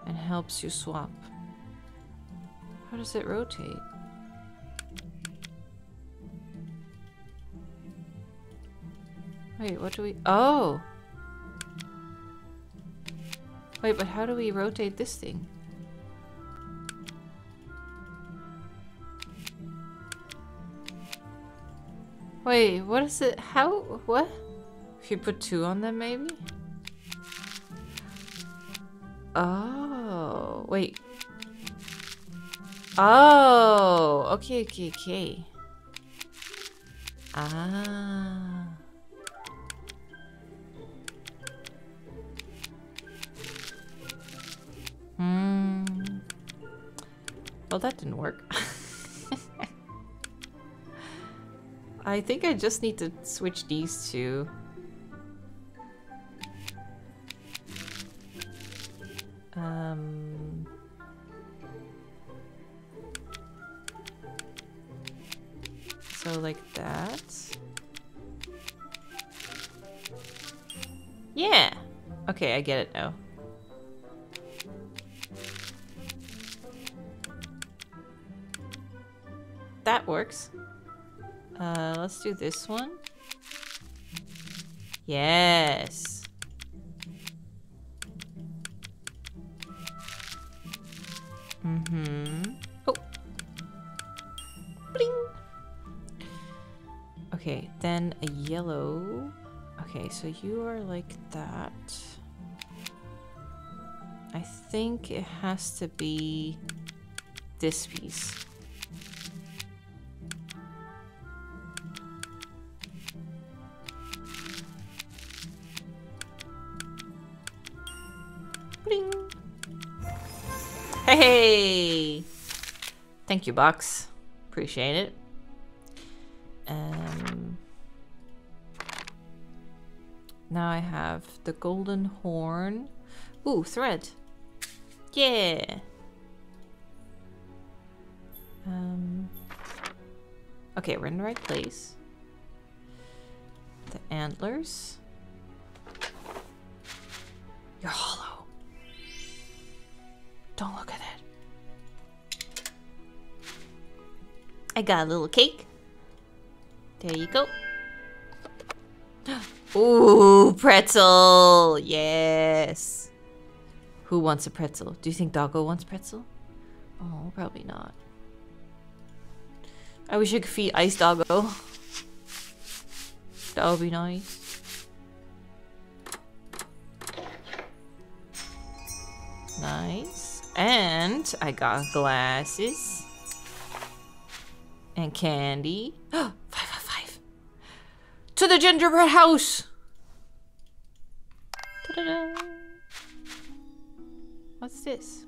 and helps you swap. How does it rotate? Wait, what do we... Oh! Wait, but how do we rotate this thing? Wait, what is it? How? What? If you put two on them, maybe? Oh, wait. Oh, okay. Ah. Hmm. Well, that didn't work. I think I just need to switch these two. So like that. Yeah. Okay, I get it now. That works. Let's do this one. Yes. Oh. Bling. Okay, then a yellow. Okay, so you are like that. I think it has to be this piece. Hey! Thank you, box. Appreciate it. Now I have the golden horn. Ooh, thread. Yeah. Okay, we're in the right place. The antlers. You're hollow. Don't look at it. I got a little cake. There you go. Ooh, pretzel! Yes! Who wants a pretzel? Do you think Doggo wants pretzel? Oh, probably not. I wish I could feed Ice Doggo. That would be nice. Nice. And I got glasses. And candy. 5 out of 5. To the gingerbread house. Ta-da-da. What's this?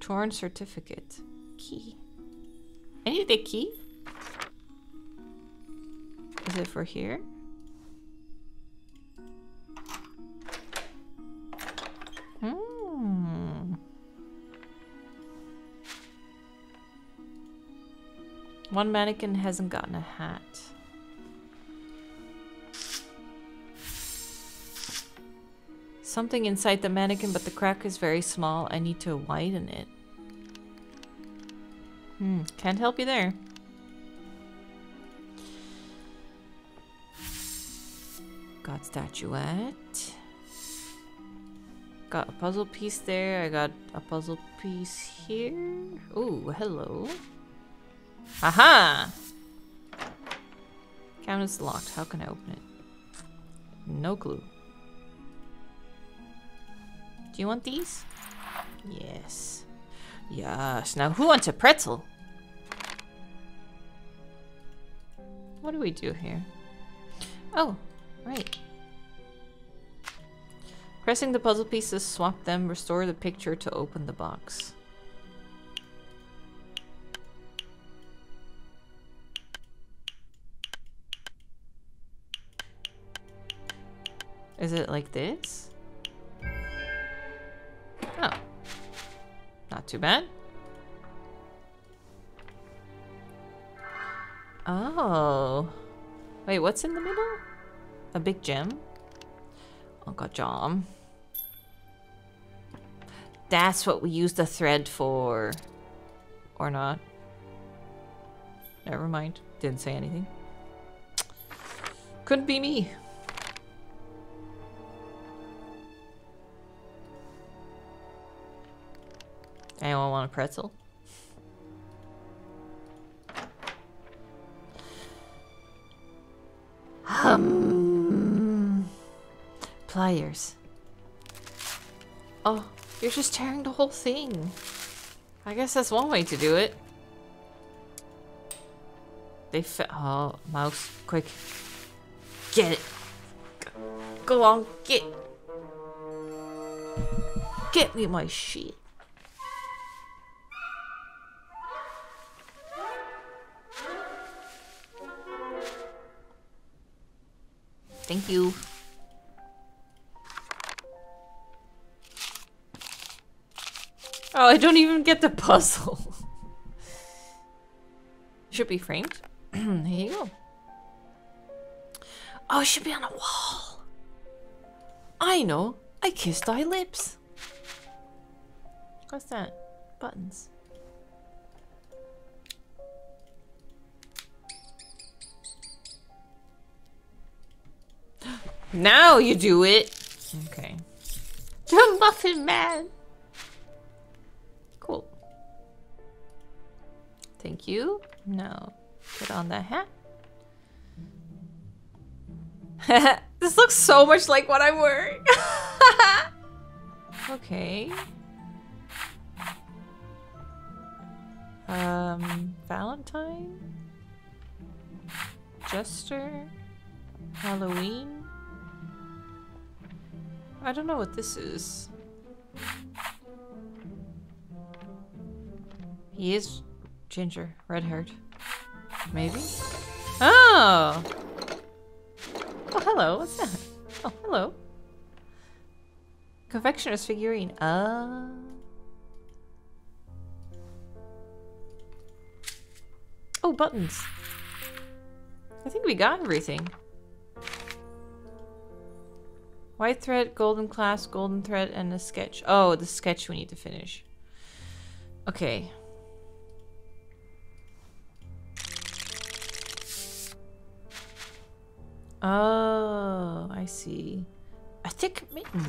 Torn certificate. Key. I need the key. Is it for here? One mannequin hasn't gotten a hat. Something inside the mannequin, but the crack is very small. I need to widen it. Can't help you there. Got statuette. Got a puzzle piece there. I got a puzzle piece here. Ooh, hello. Aha! Cabinet's locked. How can I open it? No clue. Do you want these? Yes. Yes. Now who wants a pretzel? What do we do here? Oh, right. Pressing the puzzle pieces, swap them, restore the picture to open the box. Is it like this? Oh. Not too bad. Oh. Wait, what's in the middle? A big gem? Oh, gotcha. That's what we use the thread for. Or not. Never mind. Didn't say anything. Couldn't be me. Anyone want a pretzel? Pliers. Oh, you're just tearing the whole thing. I guess that's one way to do it. They fit. Oh, mouse, quick. Get it. Go on, get. Get me my sheet. Thank you. Oh, I don't even get the puzzle. Should be framed. Here you go. Oh, it should be on a wall. I know. I kissed thy lips. What's that? Buttons. Now you do it! Okay. The Muffin Man! Cool. Thank you. Now, put on that hat. This looks so much like what I'm wearing! Okay. Valentine? Jester? Halloween? I don't know what this is. He is ginger, red-haired. Maybe? Oh! Oh, hello. What's that? Oh, hello. Confectioner's figurine. Oh, buttons. I think we got everything. White thread, golden clasp, golden thread, and a sketch. Oh, the sketch we need to finish. Okay. Oh, I see. A thick mitten.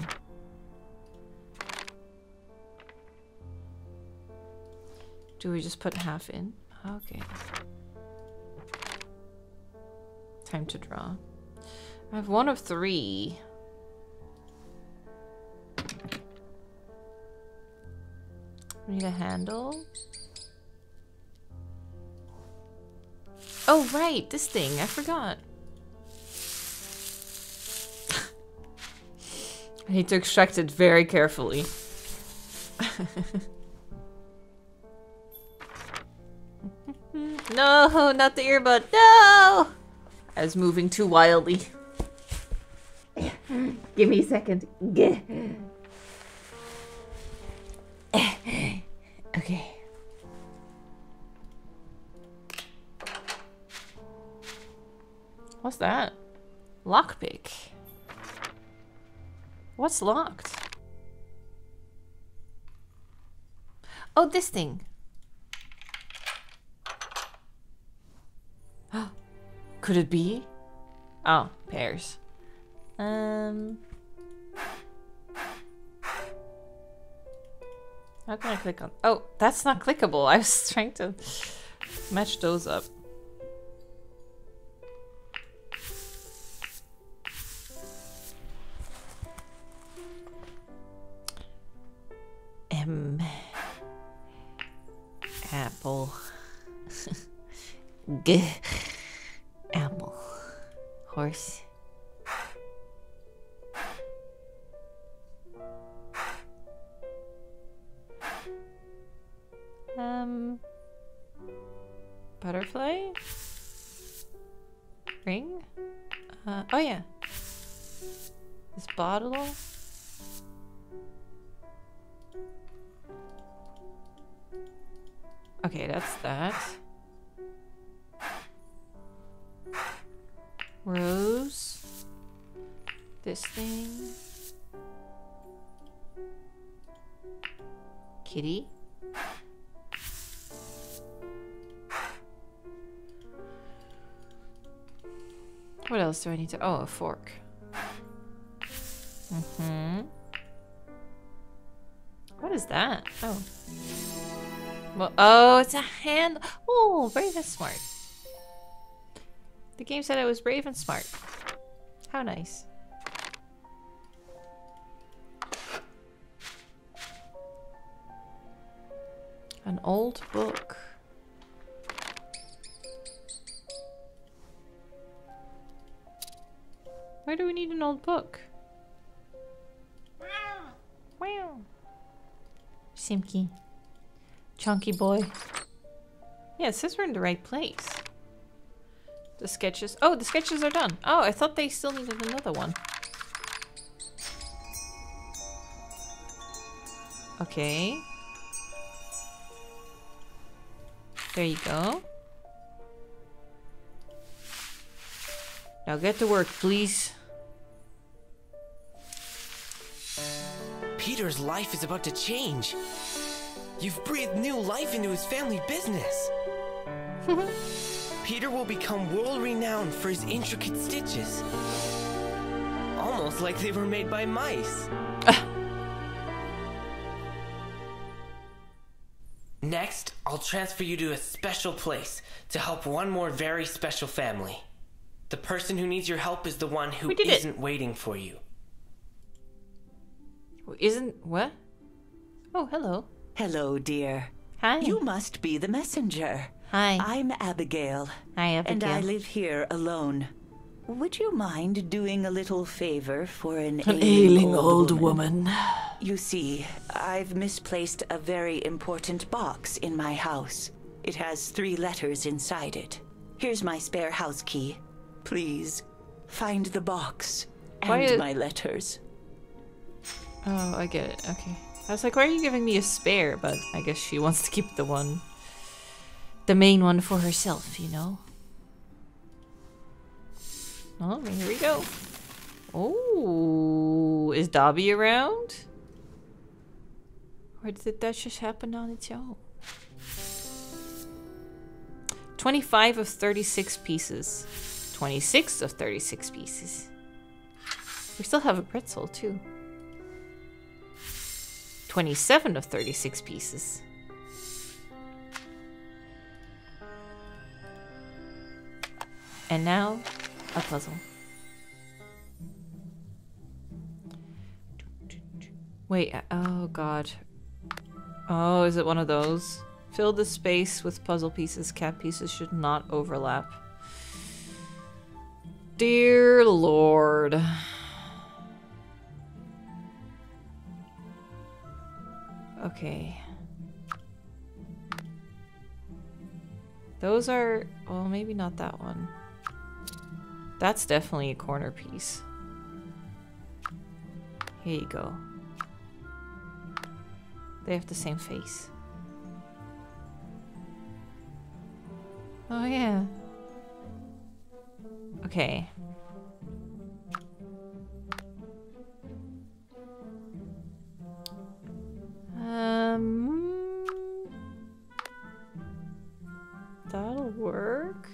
Do we just put half in? Okay. Time to draw. I have one of three. We need a handle. Oh, right! This thing! I forgot! I need to extract it very carefully. No! Not the earbud! No! I was moving too wildly. Give me a second. Okay. What's that? Lockpick. What's locked? Oh, this thing. Could it be? Oh, pears. How can I click on? Oh, that's not clickable. I was trying to match those up. Apple. G. Apple. Horse. Butterfly? Ring? Oh yeah. This bottle? Okay, that's that. Rose? This thing? Kitty? What else do I need to... Oh, a fork. What is that? Oh. Well, oh, it's a handle. Oh, brave and smart. The game said I was brave and smart. How nice. An old book. Why do we need an old book? Wow. Simkin. Chunky boy. Yeah, it says we're in the right place. The sketches. Oh, the sketches are done. Oh, I thought they still needed another one. Okay. There you go. Now get to work, please. Peter's life is about to change. You've breathed new life into his family business. Peter will become world-renowned for his intricate stitches. Almost like they were made by mice. Next, I'll transfer you to a special place to help one more very special family. The person who needs your help is the one who isn't waiting for you. Isn't what? Oh, hello. Hello, dear. Hi. You must be the messenger. Hi. I'm Abigail. Hi, Abigail. And I live here alone. Would you mind doing a little favor for an ailing old woman? You see, I've misplaced a very important box in my house. It has 3 letters inside it. Here's my spare house key. Please, find the box and my letters. Oh, I get it. Okay. I was like, why are you giving me a spare? But I guess she wants to keep the one, the main one for herself, you know? Oh, here we go. Oh, is Dobby around? Or did that just happen on its own? 25 of 36 pieces. 26 of 36 pieces. We still have a pretzel, too. 27 of 36 pieces. And now, a puzzle. Wait, oh god. Oh, is it one of those? Fill the space with puzzle pieces. Cat pieces should not overlap. Dear Lord. Okay. Those are... well, maybe not that one. That's definitely a corner piece. Here you go. They have the same face. Oh, yeah. Okay. That'll work.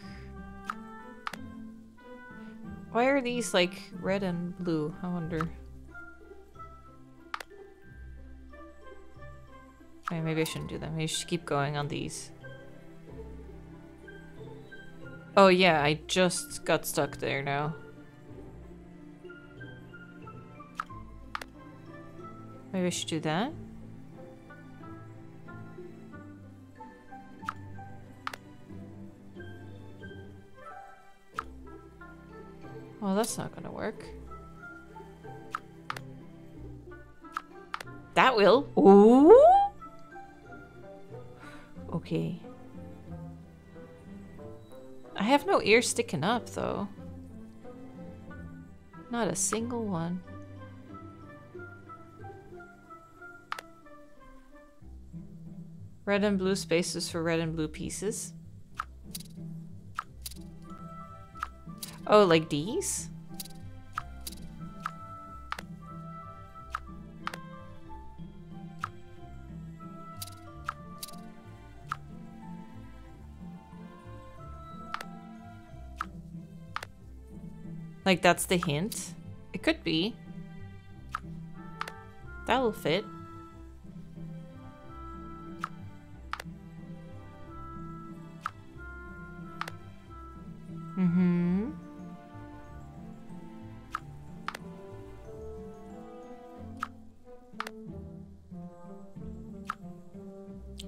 Why are these like red and blue? I wonder. Okay, maybe I shouldn't do that. Maybe I should keep going on these. Oh yeah, I just got stuck there now. Maybe I should do that. Well, that's not gonna work. That will. Ooh. Okay. I have no ears sticking up, though. Not a single one. Red and blue spaces for red and blue pieces. Oh, like these? Like that's the hint? It could be. That'll fit.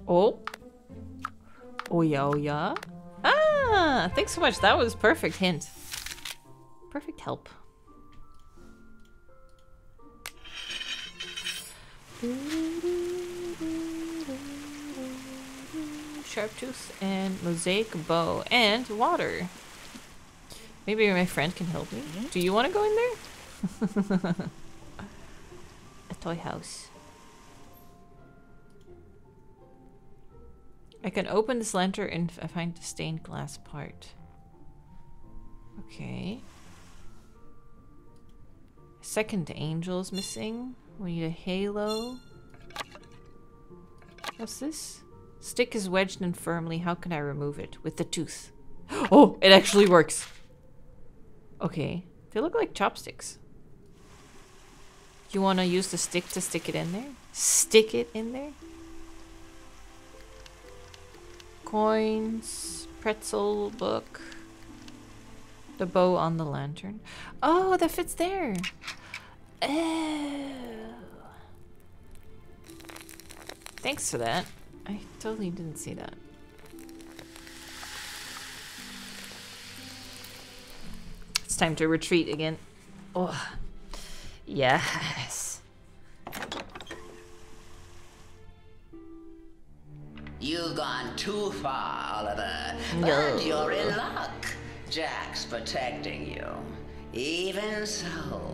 Oh. Oh yeah, oh yeah. Ah, thanks so much. That was perfect hint. Perfect help. Sharp tooth and mosaic bow and water. Maybe my friend can help me. Do you want to go in there? A toy house. I can open this lantern and I find the stained glass part. Okay. Second angel's missing. We need a halo. What's this? Stick is wedged in firmly. How can I remove it? With the tooth. Oh, it actually works. Okay. They look like chopsticks. You want to use the stick to stick it in there? Stick it in there? Coins, pretzel, book, the bow on the lantern. Oh, that fits there. Oh. Thanks for that. I totally didn't see that. It's time to retreat again. Oh, yes. You've gone too far, Oliver. No. But you're in luck. Jack's protecting you. Even so,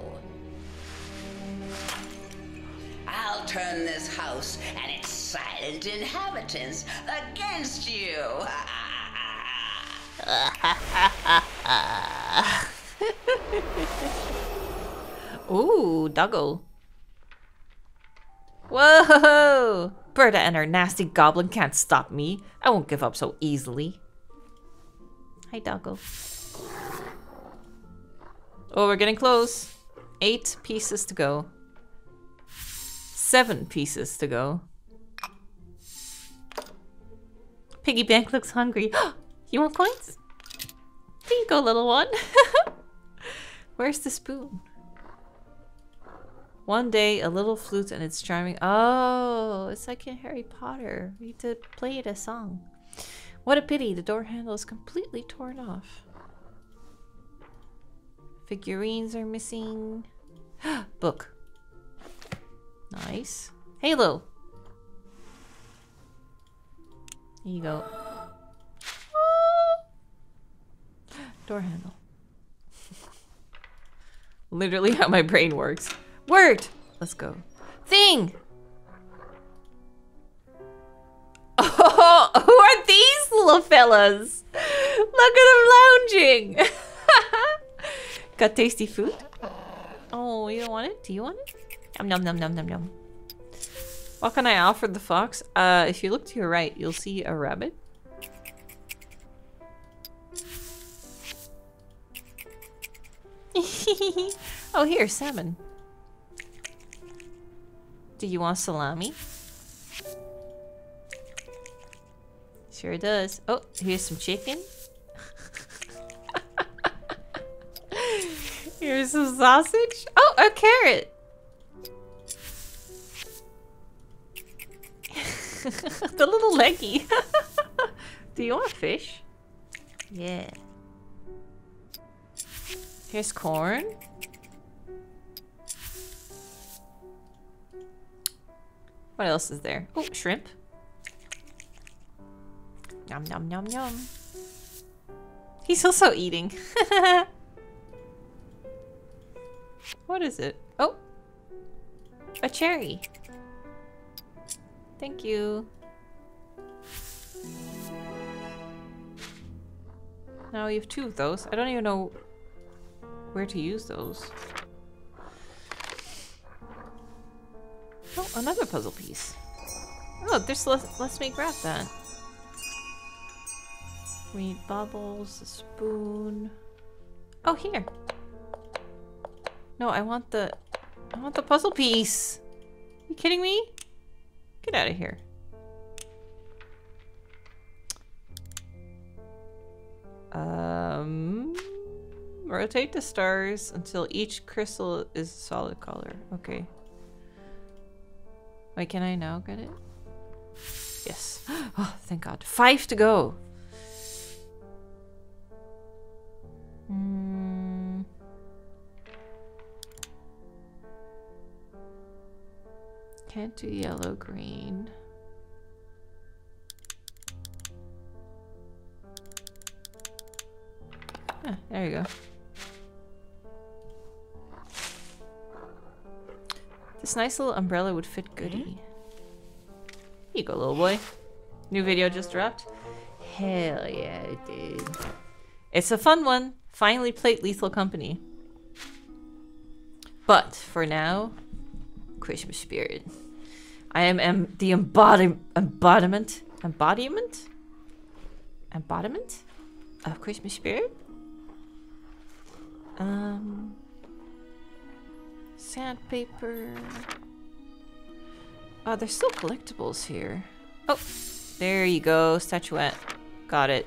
I'll turn this house and its silent inhabitants against you. Ooh, doggo. Whoa! Bertha and her nasty goblin can't stop me. I won't give up so easily. Hi, doggo. Oh, we're getting close. 8 pieces to go. 7 pieces to go. Piggy bank looks hungry. You want coins? There you go, little one. Where's the spoon? One day, a little flute and it's charming. Oh, it's like in Harry Potter. We need to play it as a song. What a pity, the door handle is completely torn off. Figurines are missing. Book. Nice. Halo. Here you go. Door handle. Literally how my brain works. Word! Let's go. Thing! Oh, who are these little fellas? Look at them lounging! Got tasty food? Oh, you don't want it? Do you want it? Nom nom nom nom nom. What can I offer the fox? If you look to your right, you'll see a rabbit. Oh, here, salmon. Do you want salami? Sure does. Oh, here's some chicken. Here's some sausage. Oh, a carrot. The little leggy. Do you want fish? Yeah. Here's corn. What else is there? Oh, shrimp. Nom nom nom nom. He's also eating. What is it? Oh, a cherry. Thank you. Now we have 2 of those. I don't even know where to use those. Oh, another puzzle piece. Oh, there's let's make grab that. We need bubbles, a spoon. Oh, here. No, I want the puzzle piece. Are you kidding me? Get out of here. Rotate the stars until each crystal is a solid color. Okay. Wait, can I now get it? Yes. Oh, thank God. 5 to go. Can't do yellow, green. Ah, there you go. This nice little umbrella would fit goody. Here you go, little boy. New video just dropped. Hell yeah, it did. It's a fun one. Finally played Lethal Company. But for now, Christmas spirit. I am the embodiment of Christmas spirit. Sandpaper. Oh, there's still collectibles here. Oh, there you go, statuette. Got it.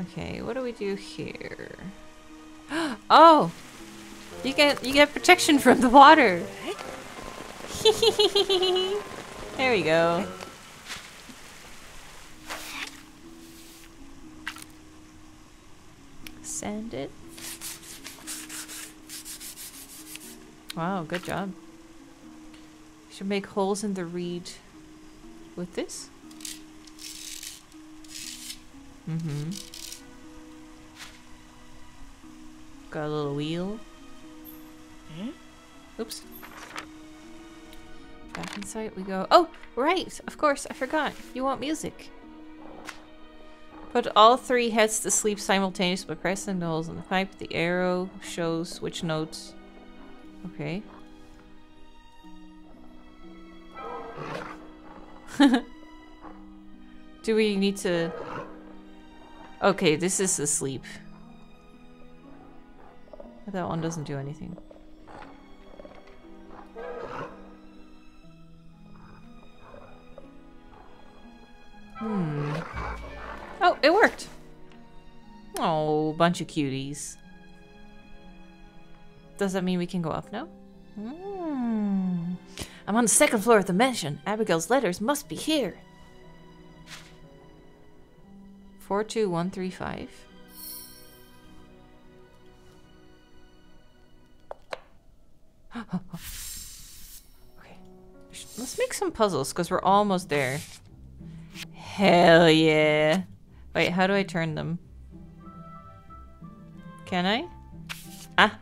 Okay, what do we do here? Oh, you get protection from the water. There we go. Sand it. Wow, good job. You should make holes in the reed with this. Mm-hmm. Got a little wheel. Oops. Back inside we go. Oh, right! Of course, I forgot. You want music. Put all 3 heads to sleep simultaneously by pressing the holes in the pipe. The arrow shows which notes. Okay. Do we need to... Okay, this is asleep. But that one doesn't do anything. Oh, it worked! Oh, bunch of cuties. Does that mean we can go up now? I'm on the 2nd floor of the mansion. Abigail's letters must be here. 42135. Okay. Let's make some puzzles because we're almost there. Hell yeah. Wait, how do I turn them? Can I? Ah.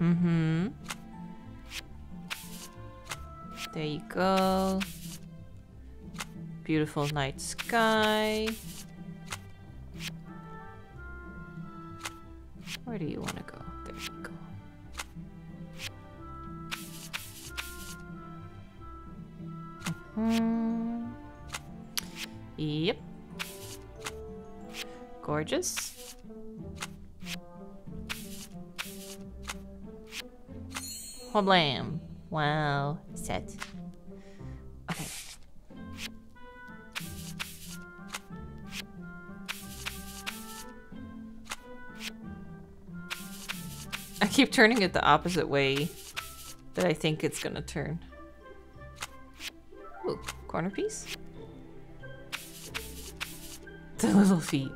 Mm-hmm. There you go. Beautiful night sky. Where do you want to go? There you go. Mm-hmm. Yep. Gorgeous. Blam. Wow. Set. Okay. I keep turning it the opposite way that I think it's gonna turn. Ooh, corner piece. The little feet.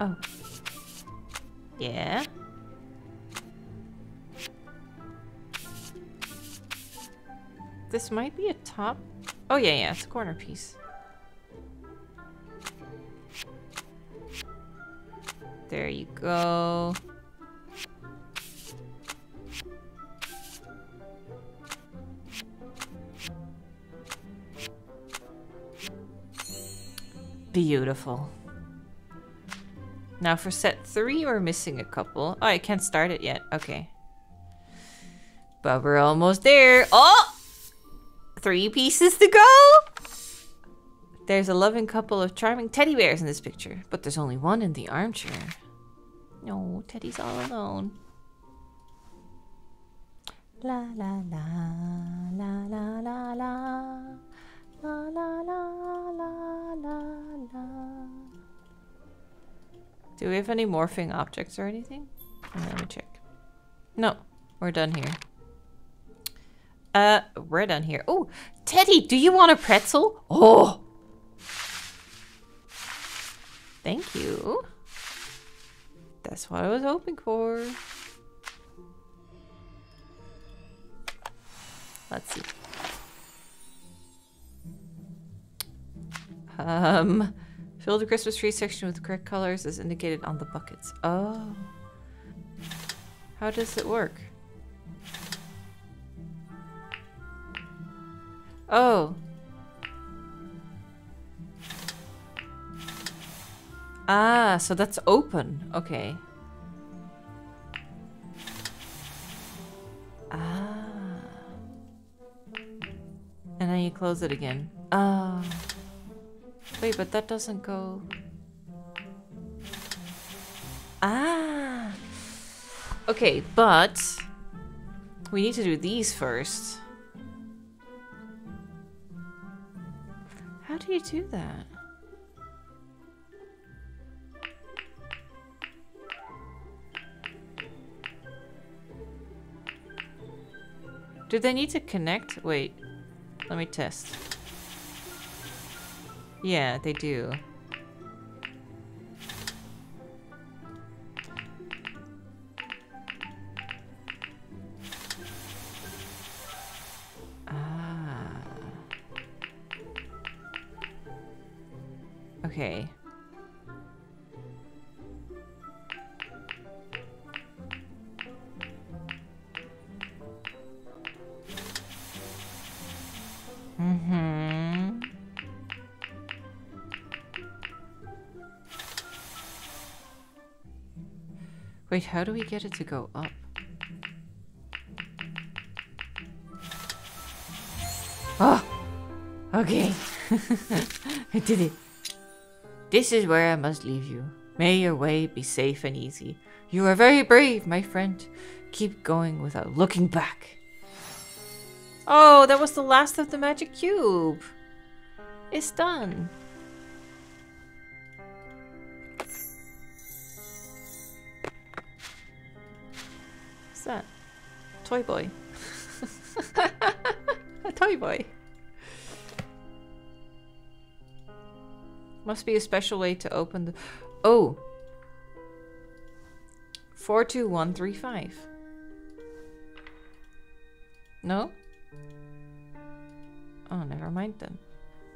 Oh. Yeah. This might be a top. Oh yeah, yeah, it's a corner piece. There you go. Beautiful. Now for set 3, we're missing a couple. Oh, I can't start it yet. Okay. But we're almost there. Oh! 3 pieces to go! There's a loving couple of charming teddy bears in this picture, but there's only one in the armchair. No, Teddy's all alone. La la la la la la la la la la la la la Do we have any morphing objects or anything? Let me check. No, we're done here. We're done here. Oh, Teddy, do you want a pretzel? Oh! Thank you. That's what I was hoping for. Let's see. Fill the Christmas tree section with the correct colors as indicated on the buckets. Oh. How does it work? Oh. Ah, so that's open. Okay. Ah. And then you close it again. Oh. Wait, but that doesn't go... Ah. Okay, but... we need to do these first. How do you do that? Do they need to connect? Wait, let me test. Yeah, they do. Ah. Okay. Wait, how do we get it to go up? Oh! Okay. I did it. This is where I must leave you. May your way be safe and easy. You are very brave, my friend. Keep going without looking back. Oh, that was the last of the magic cube. It's done. That toy boy. A toy boy must be a special way to open the... Oh, 4, 2, 1, 3, 5. No, oh, never mind then.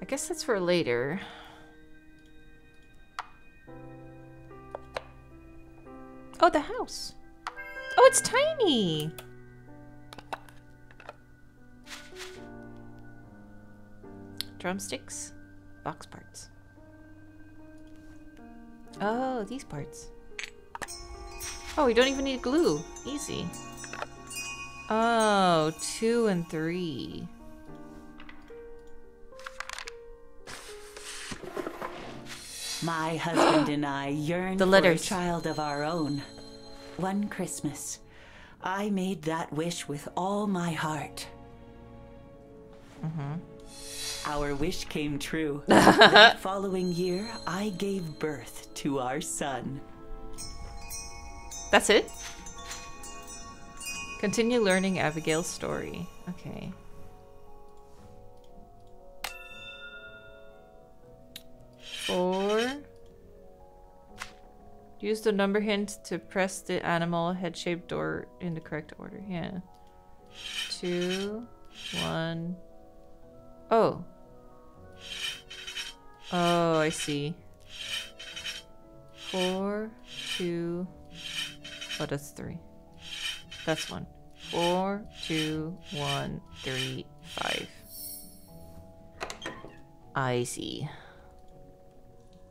I guess that's for later. Oh, the house. Oh, it's tiny! Drumsticks, box parts. Oh, these parts. Oh, we don't even need glue. Easy. Oh, 2 and 3. My husband and I yearned for a child of our own. One Christmas, I made that wish with all my heart. Our wish came true. That following year, I gave birth to our son. That's it? Continue learning Abigail's story. Okay. Four... Use the number hint to press the animal head-shaped door in the correct order. Yeah. 2, 1... Oh. Oh, I see. 4, 2... Oh, that's 3. That's 1. 4, 2, 1, 3, 5. I see.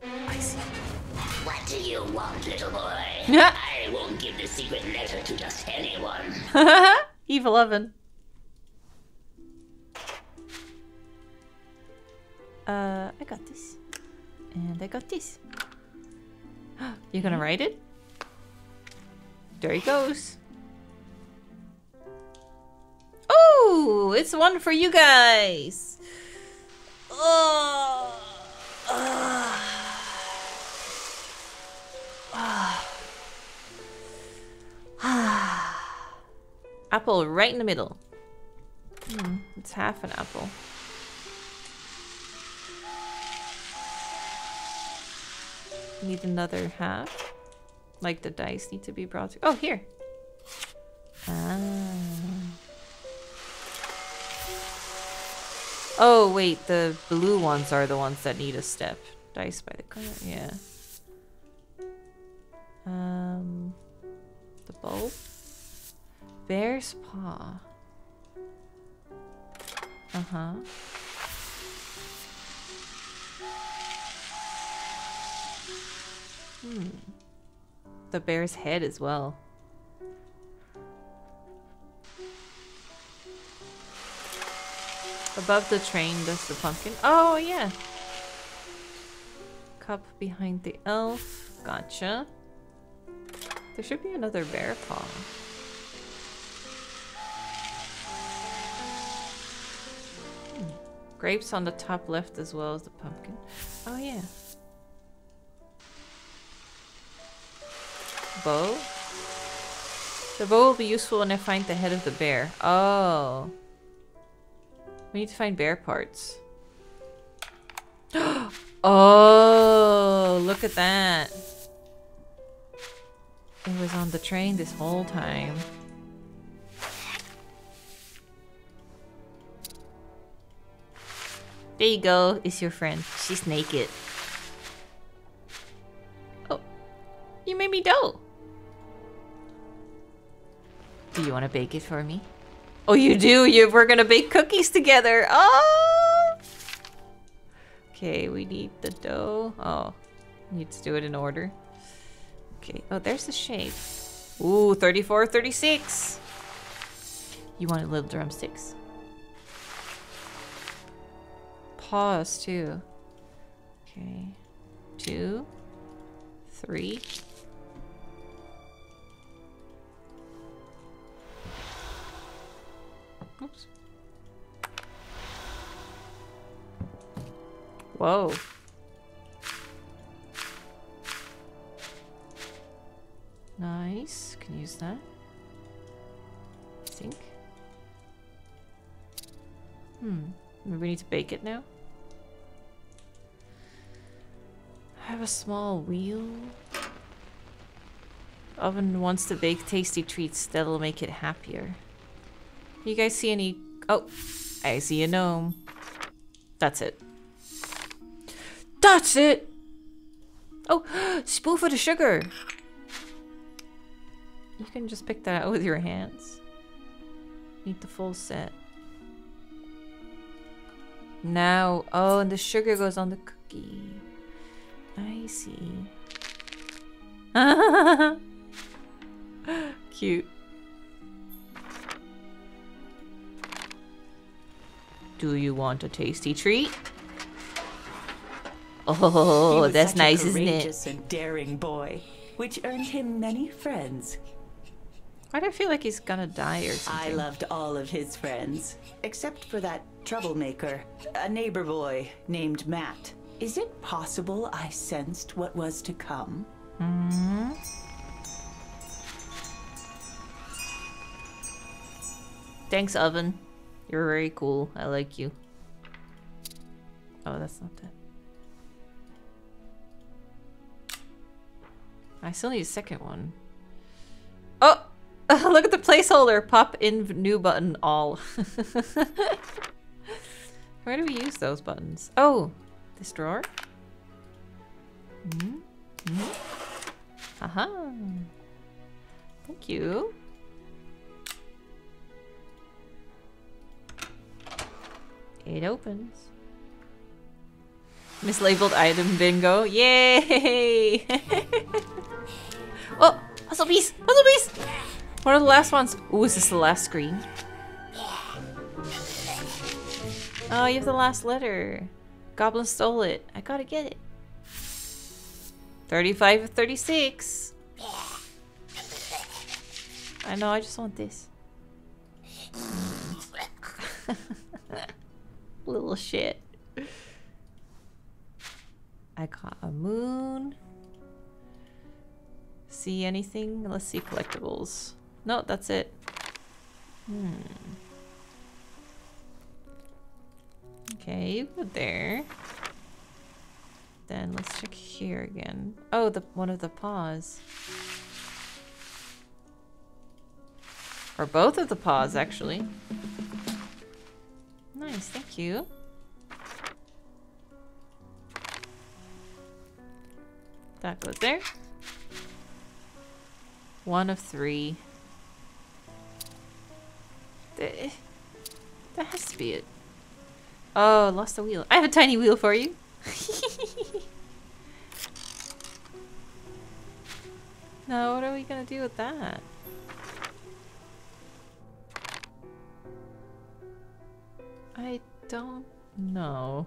I see. What do you want, little boy? I won't give the secret letter to just anyone. Evil oven. I got this. And I got this. You're gonna write it? There he goes. Oh, it's one for you guys. Oh. Apple right in the middle. It's half an apple. Need another half. Like the dice need to be brought to... Oh, here! Ah. Oh, wait. The blue ones are the ones that need a step. Dice by the color. Yeah. The bulb. Bear's paw. Uh-huh. Hmm. The bear's head as well. Above the train, that's the pumpkin. Oh, yeah. Cup behind the elf. Gotcha. There should be another bear paw. Grapes on the top left as well as the pumpkin. Oh, yeah. Bow. The bow will be useful when I find the head of the bear. Oh. We need to find bear parts. Oh, look at that. It was on the train this whole time. There you go. It's your friend. She's naked. Oh. You made me dough. Do you want to bake it for me? Oh, you do? We're gonna bake cookies together! Oh! Okay, we need the dough. Oh, need to do it in order. Okay, oh, there's the shape. Ooh, 34, 36! You wanted little drumsticks? Paws, too. Okay. 2, 3... Oops. Whoa. Nice. Can use that. I think. Maybe we need to bake it now. I have a small wheel. The oven wants to bake tasty treats. That'll make it happier. You guys see any... Oh, I see a gnome. That's it. That's it! Oh, spoon for the sugar! You can just pick that out with your hands. Need the full set. Now, oh, and the sugar goes on the cookie. I see. Cute. Do you want a tasty treat? Oh, that's nice, isn't it? He was such a courageous and daring boy, which earned him many friends. Why do I feel like he's gonna die or something? I loved all of his friends, except for that troublemaker, a neighbor boy named Matt. Is it possible I sensed what was to come? Mm-hmm. Thanks, Oven. You're very cool. I like you. Oh, that's not that. I still need a second one. Oh! Look at the placeholder! Pop in new button all. Where do we use those buttons? Oh! This drawer? Aha! Thank you. It opens. Mislabeled item bingo. Yay! Oh! Puzzle piece! Puzzle piece! One of the last ones. Ooh, is this the last screen? Oh, you have the last letter. Goblin stole it. I gotta get it. 35 or 36. I know, I just want this. Little shit. I caught a moon. See anything? Let's see collectibles. No, that's it. Okay, you go there. Then let's check here again. Oh, the one of the paws. Or both of the paws, actually. Nice, thank you. That goes there. One of three. That has to be it. Oh, lost the wheel. I have a tiny wheel for you. Now, what are we gonna do with that? I don't know.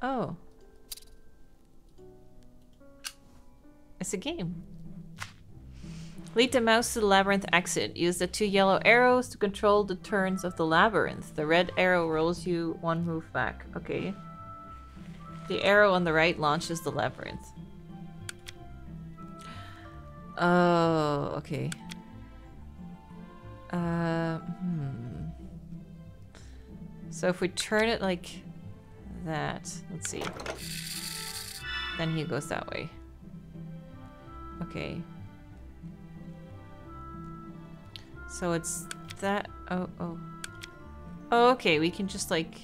Oh. It's a game. Lead the mouse to the labyrinth exit. Use the two yellow arrows to control the turns of the labyrinth. The red arrow rolls you one move back. Okay. The arrow on the right launches the labyrinth. Oh, okay. So if we turn it like that, let's see. Then he goes that way. Okay. So it's that. Oh, okay, we can just like.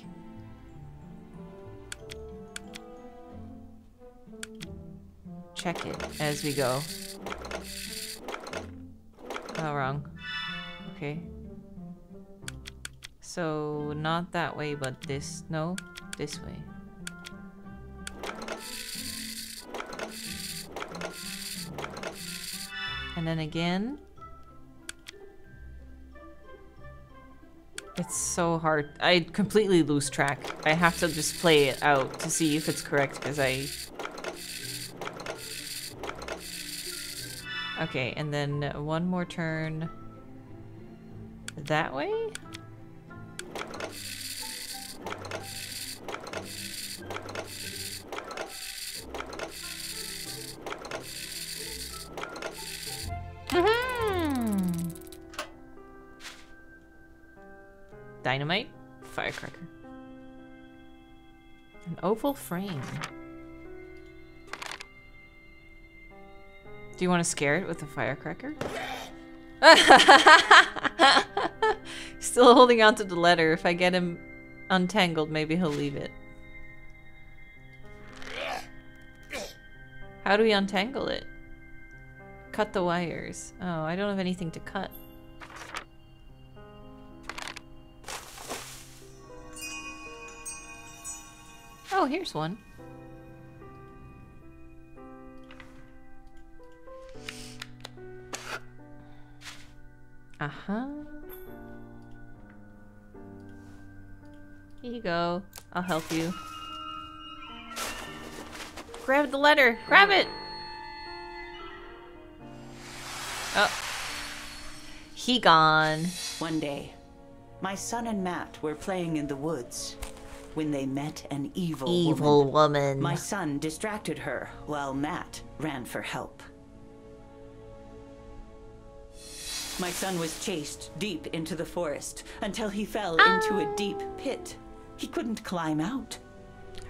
Check it as we go. Oh, wrong. Okay. So, not that way, but this. No, this way. And then again. It's so hard. I completely lose track. I have to just play it out to see if it's correct, because I... Okay, and then one more turn... That way? Dynamite, firecracker. An oval frame. Do you want to scare it with a firecracker? Still holding on to the letter. If I get him untangled, maybe he'll leave it. How do we untangle it? Cut the wires. Oh, I don't have anything to cut. Oh, here's one. Uh-huh. Here you go. I'll help you. Grab the letter! Grab it! Oh. He gone. One day, my son and Matt were playing in the woods when they met an evil woman. My son distracted her while Matt ran for help. My son was chased deep into the forest until he fell into a deep pit. He couldn't climb out.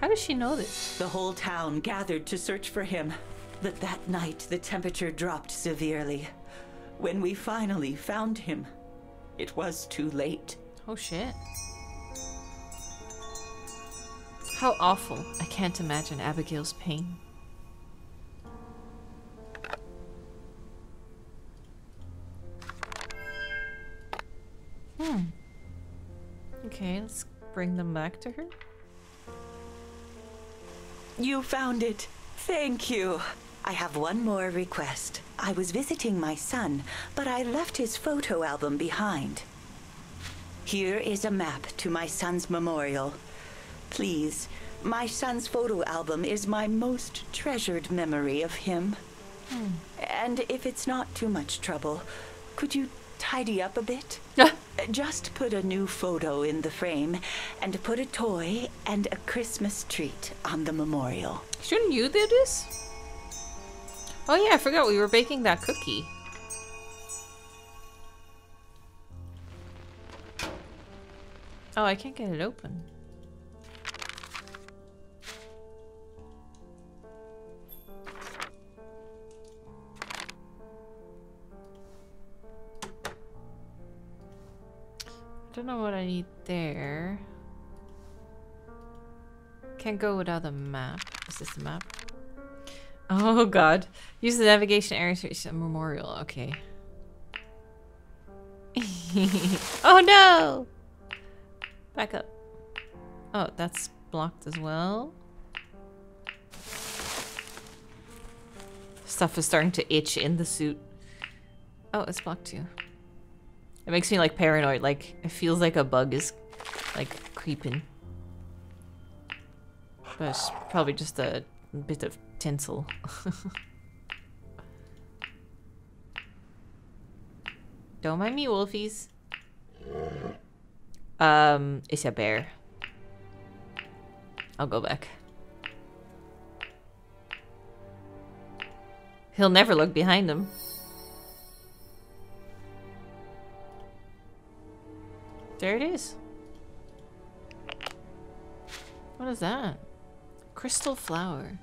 How does she know this? The whole town gathered to search for him. But that night, the temperature dropped severely. When we finally found him, it was too late. Oh, shit. How awful. I can't imagine Abigail's pain. Okay, let's bring them back to her. You found it. Thank you. I have one more request. I was visiting my son, but I left his photo album behind. Here is a map to my son's memorial. Please, my son's photo album is my most treasured memory of him. And if it's not too much trouble, could you tidy up a bit? Just put a new photo in the frame and put a toy and a Christmas treat on the memorial. Shouldn't you do this? Oh yeah, I forgot we were baking that cookie. Oh, I can't get it open. I don't know what I need there. Can't go without a map. Is this the map? Oh god. Use the navigation area to reach a memorial. Okay. Oh no! Back up. Oh, that's blocked as well. Stuff is starting to itch in the suit. Oh, it's blocked too. It makes me like paranoid. Like, it feels like a bug is like creeping. But it's probably just a bit of tinsel. Don't mind me, wolfies. It's a bear. I'll go back. He'll never look behind him. There it is. What is that? Crystal flower.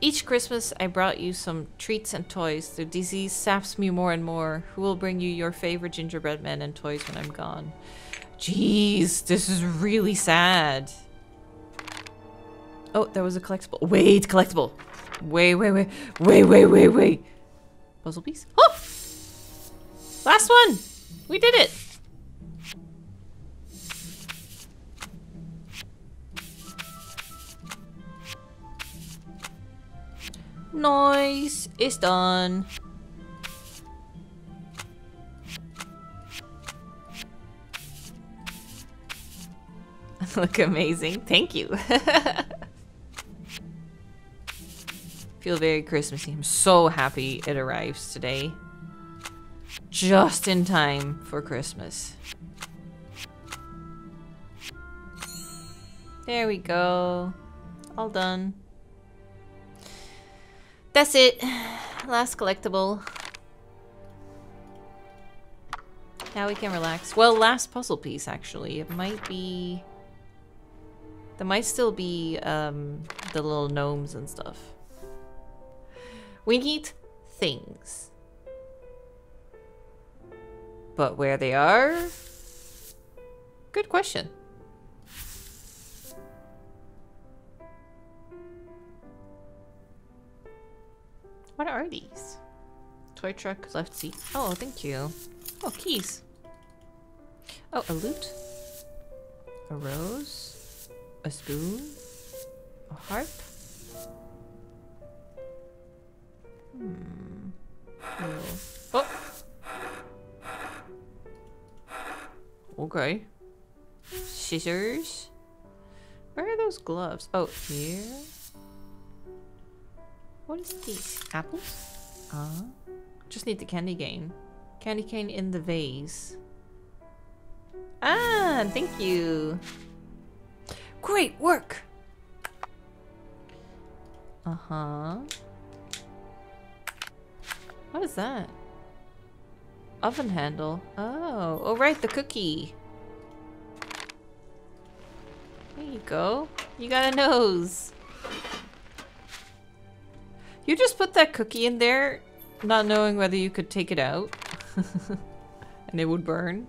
Each Christmas I brought you some treats and toys. The disease saps me more and more. Who will bring you your favorite gingerbread men and toys when I'm gone? Jeez, this is really sad. Oh, there was a collectible. Wait, collectible. Wait. Puzzle piece. Oh! Last one! We did it! Nice! It's done! Look amazing. Thank you! Feel very Christmassy. I'm so happy it arrives today. Just in time for Christmas. There we go. All done. That's it. Last collectible. Now we can relax. Well, last puzzle piece, actually. It might be... There might still be the little gnomes and stuff. We need things. But where they are? Good question. What are these? Toy truck, left seat. Oh, thank you. Oh, keys. Oh, a lute. A rose. A spoon. A harp. Hmm. Oh. Oh. Okay. Scissors. Where are those gloves? Oh, here. What is these? Apples? Just need the candy cane. Candy cane in the vase. Ah, thank you. Great work! Uh-huh. What is that? Oven handle. Oh, oh right, the cookie. There you go. You got a nose. You just put that cookie in there, not knowing whether you could take it out. And it would burn.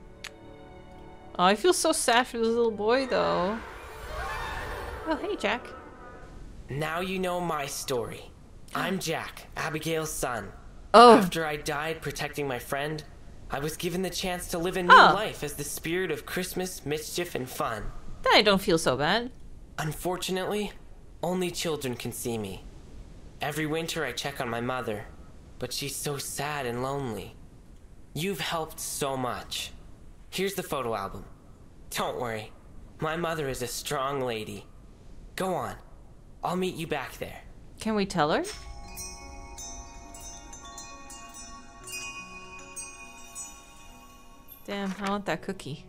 Oh, I feel so sad for this little boy, though. Oh, hey, Jack. Now you know my story. I'm Jack, Abigail's son. Oh. After I died protecting my friend, I was given the chance to live a new life as the spirit of Christmas, mischief, and fun. Then I don't feel so bad. Unfortunately, only children can see me. Every winter I check on my mother, but she's so sad and lonely. You've helped so much. Here's the photo album. Don't worry, my mother is a strong lady. Go on, I'll meet you back there. Can we tell her? Damn, I want that cookie.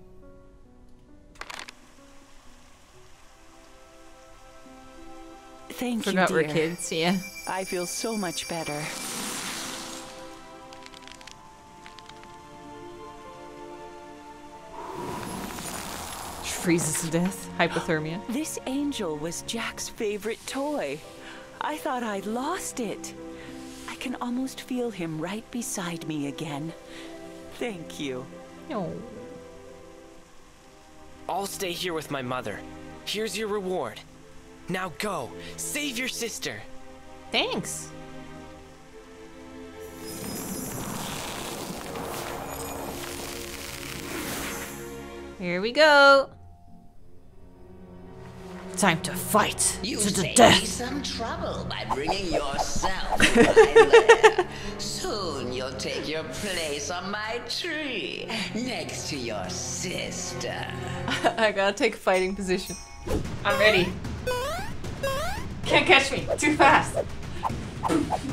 Thank Forgot you, dear. We're kids, yeah. I feel so much better. freezes to death. Hypothermia. This angel was Jack's favorite toy. I thought I lost it. I can almost feel him right beside me again. Thank you. No. I'll stay here with my mother. Here's your reward. Now go. Save your sister. Thanks. Here we go. Time to fight you to the death. You saved me some trouble by bringing yourself to my lair. Soon you'll take your place on my tree next to your sister. I gotta take a fighting position. I'm ready. Can't catch me. Too fast.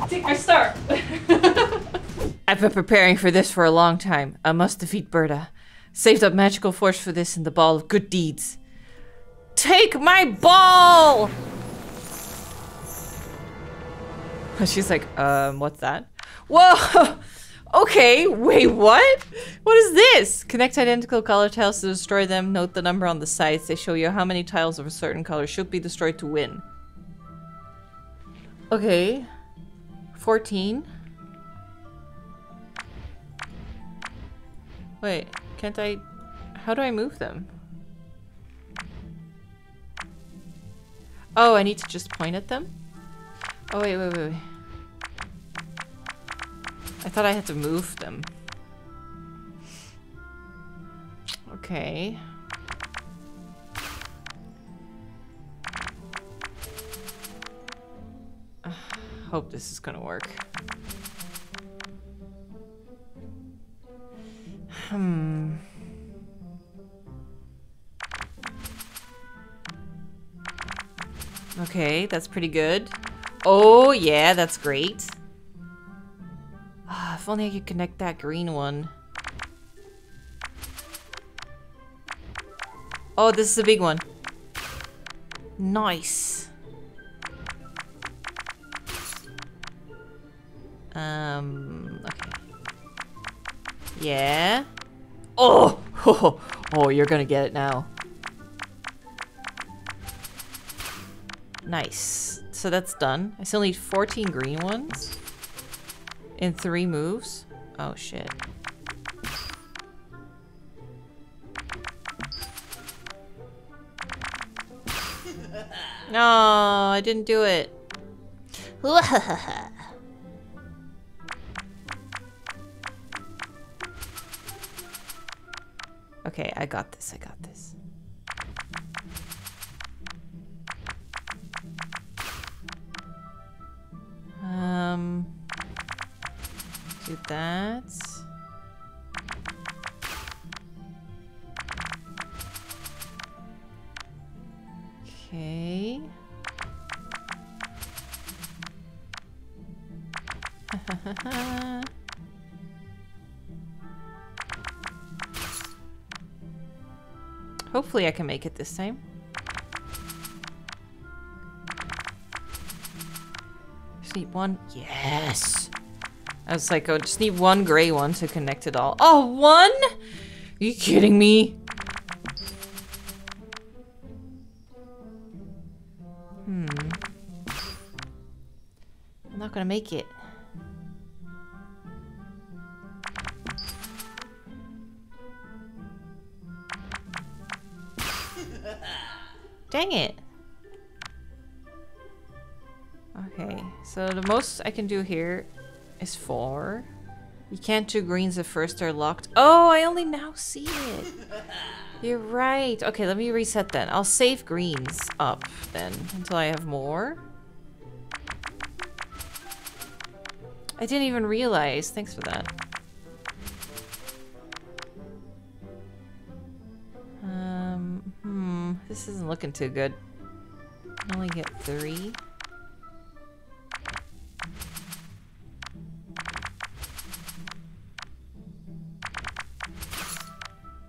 Take my star. I've been preparing for this for a long time. I must defeat Bertha. Saved up magical force for this in the ball of good deeds. Take my ball! She's like, what's that? Whoa! Okay, wait, what? What is this? Connect identical color tiles to destroy them. Note the number on the sides. They show you how many tiles of a certain color should be destroyed to win. Okay. 14. Wait. Can't I... How do I move them? Oh, I need to just point at them? Oh, wait. I thought I had to move them. Okay. Hope this is gonna work. Okay, that's pretty good. Oh yeah, that's great. If only I could connect that green one. Oh, this is a big one. Nice. Okay. Yeah. Oh! Oh, you're gonna get it now. Nice. So that's done. I still need 14 green ones. In 3 moves. Oh, shit. No, I didn't do it. Okay, I got this, do that. Okay. Hopefully I can make it this time. Just need one. Yes! I was like, oh, just need one gray one to connect it all. Oh, one? Are you kidding me? I'm not gonna make it. Dang it. Okay, so the most I can do here is 4. You can't do greens at first, they're locked. Oh, I only now see it. You're right. Okay, let me reset then. I'll save greens up then until I have more. I didn't even realize. Thanks for that. This isn't looking too good. I only get 3.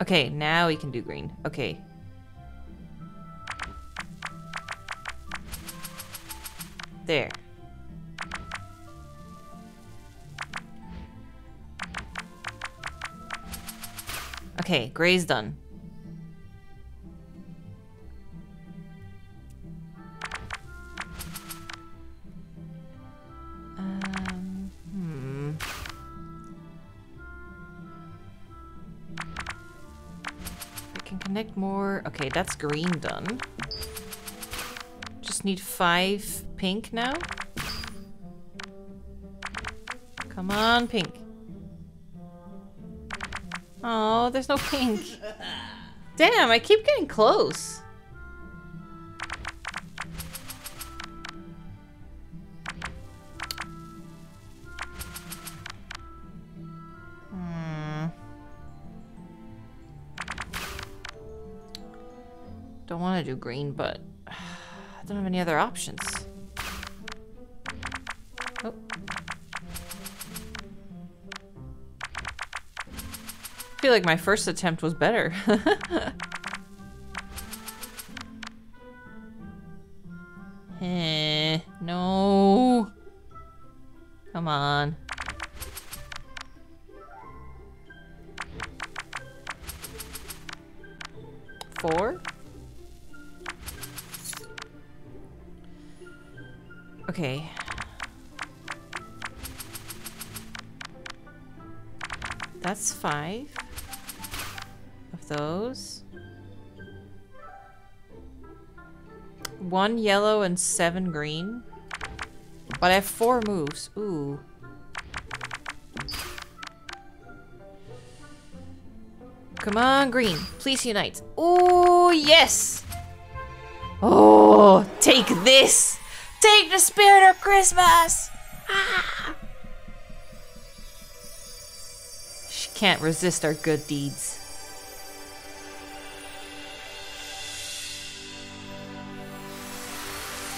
Okay, now we can do green. Okay. There. Okay, gray's done. can connect more. Okay, that's green done. Just need 5 pink now. Come on, pink. Oh, there's no pink. Damn, I keep getting close. Don't want to do green, but I don't have any other options. Oh. I feel like my first attempt was better. No. Come on. Four? Okay. That's 5 of those. 1 yellow and 7 green. But I have 4 moves. Ooh. Come on, green. Please unite. Ooh, yes! Oh, take this! Take the spirit of Christmas! Ah. She can't resist our good deeds.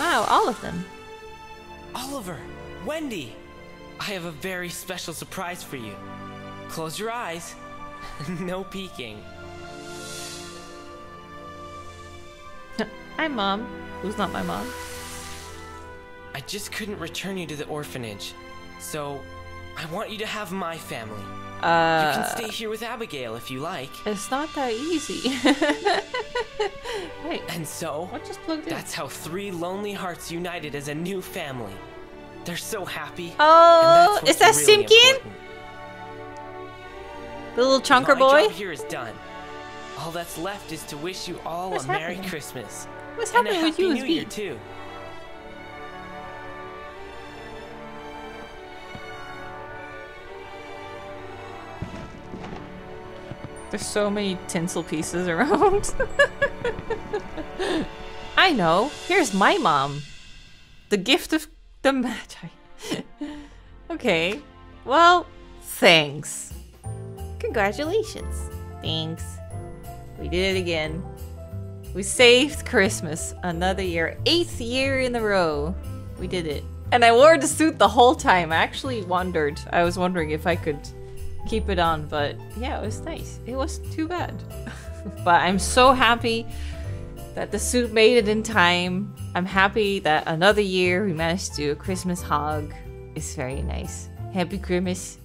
Wow, all of them. Oliver, Wendy, I have a very special surprise for you. Close your eyes. No peeking. Hi, Mom. Who's not my mom? I just couldn't return you to the orphanage, so I want you to have my family. You can stay here with Abigail if you like. It's not that easy. Wait, and so, what just plugged in? That's how 3 lonely hearts united as a new family. They're so happy. Oh, is that really Simkin? The little chunker boy? My job here is done. All that's left is to wish you all a Merry Christmas. What's happening with you is New Year too. There's so many tinsel pieces around. I know. Here's my mom. The Gift of the Magi. Okay. Well, thanks. Congratulations. Thanks. We did it again. We saved Christmas another year. 8th year in a row. We did it. And I wore the suit the whole time. I actually wondered. I was wondering if I could keep it on, but yeah, it was nice. It wasn't too bad. But I'm so happy that the suit made it in time. I'm happy that another year we managed to do a Christmas hog. It's very nice. Happy Christmas.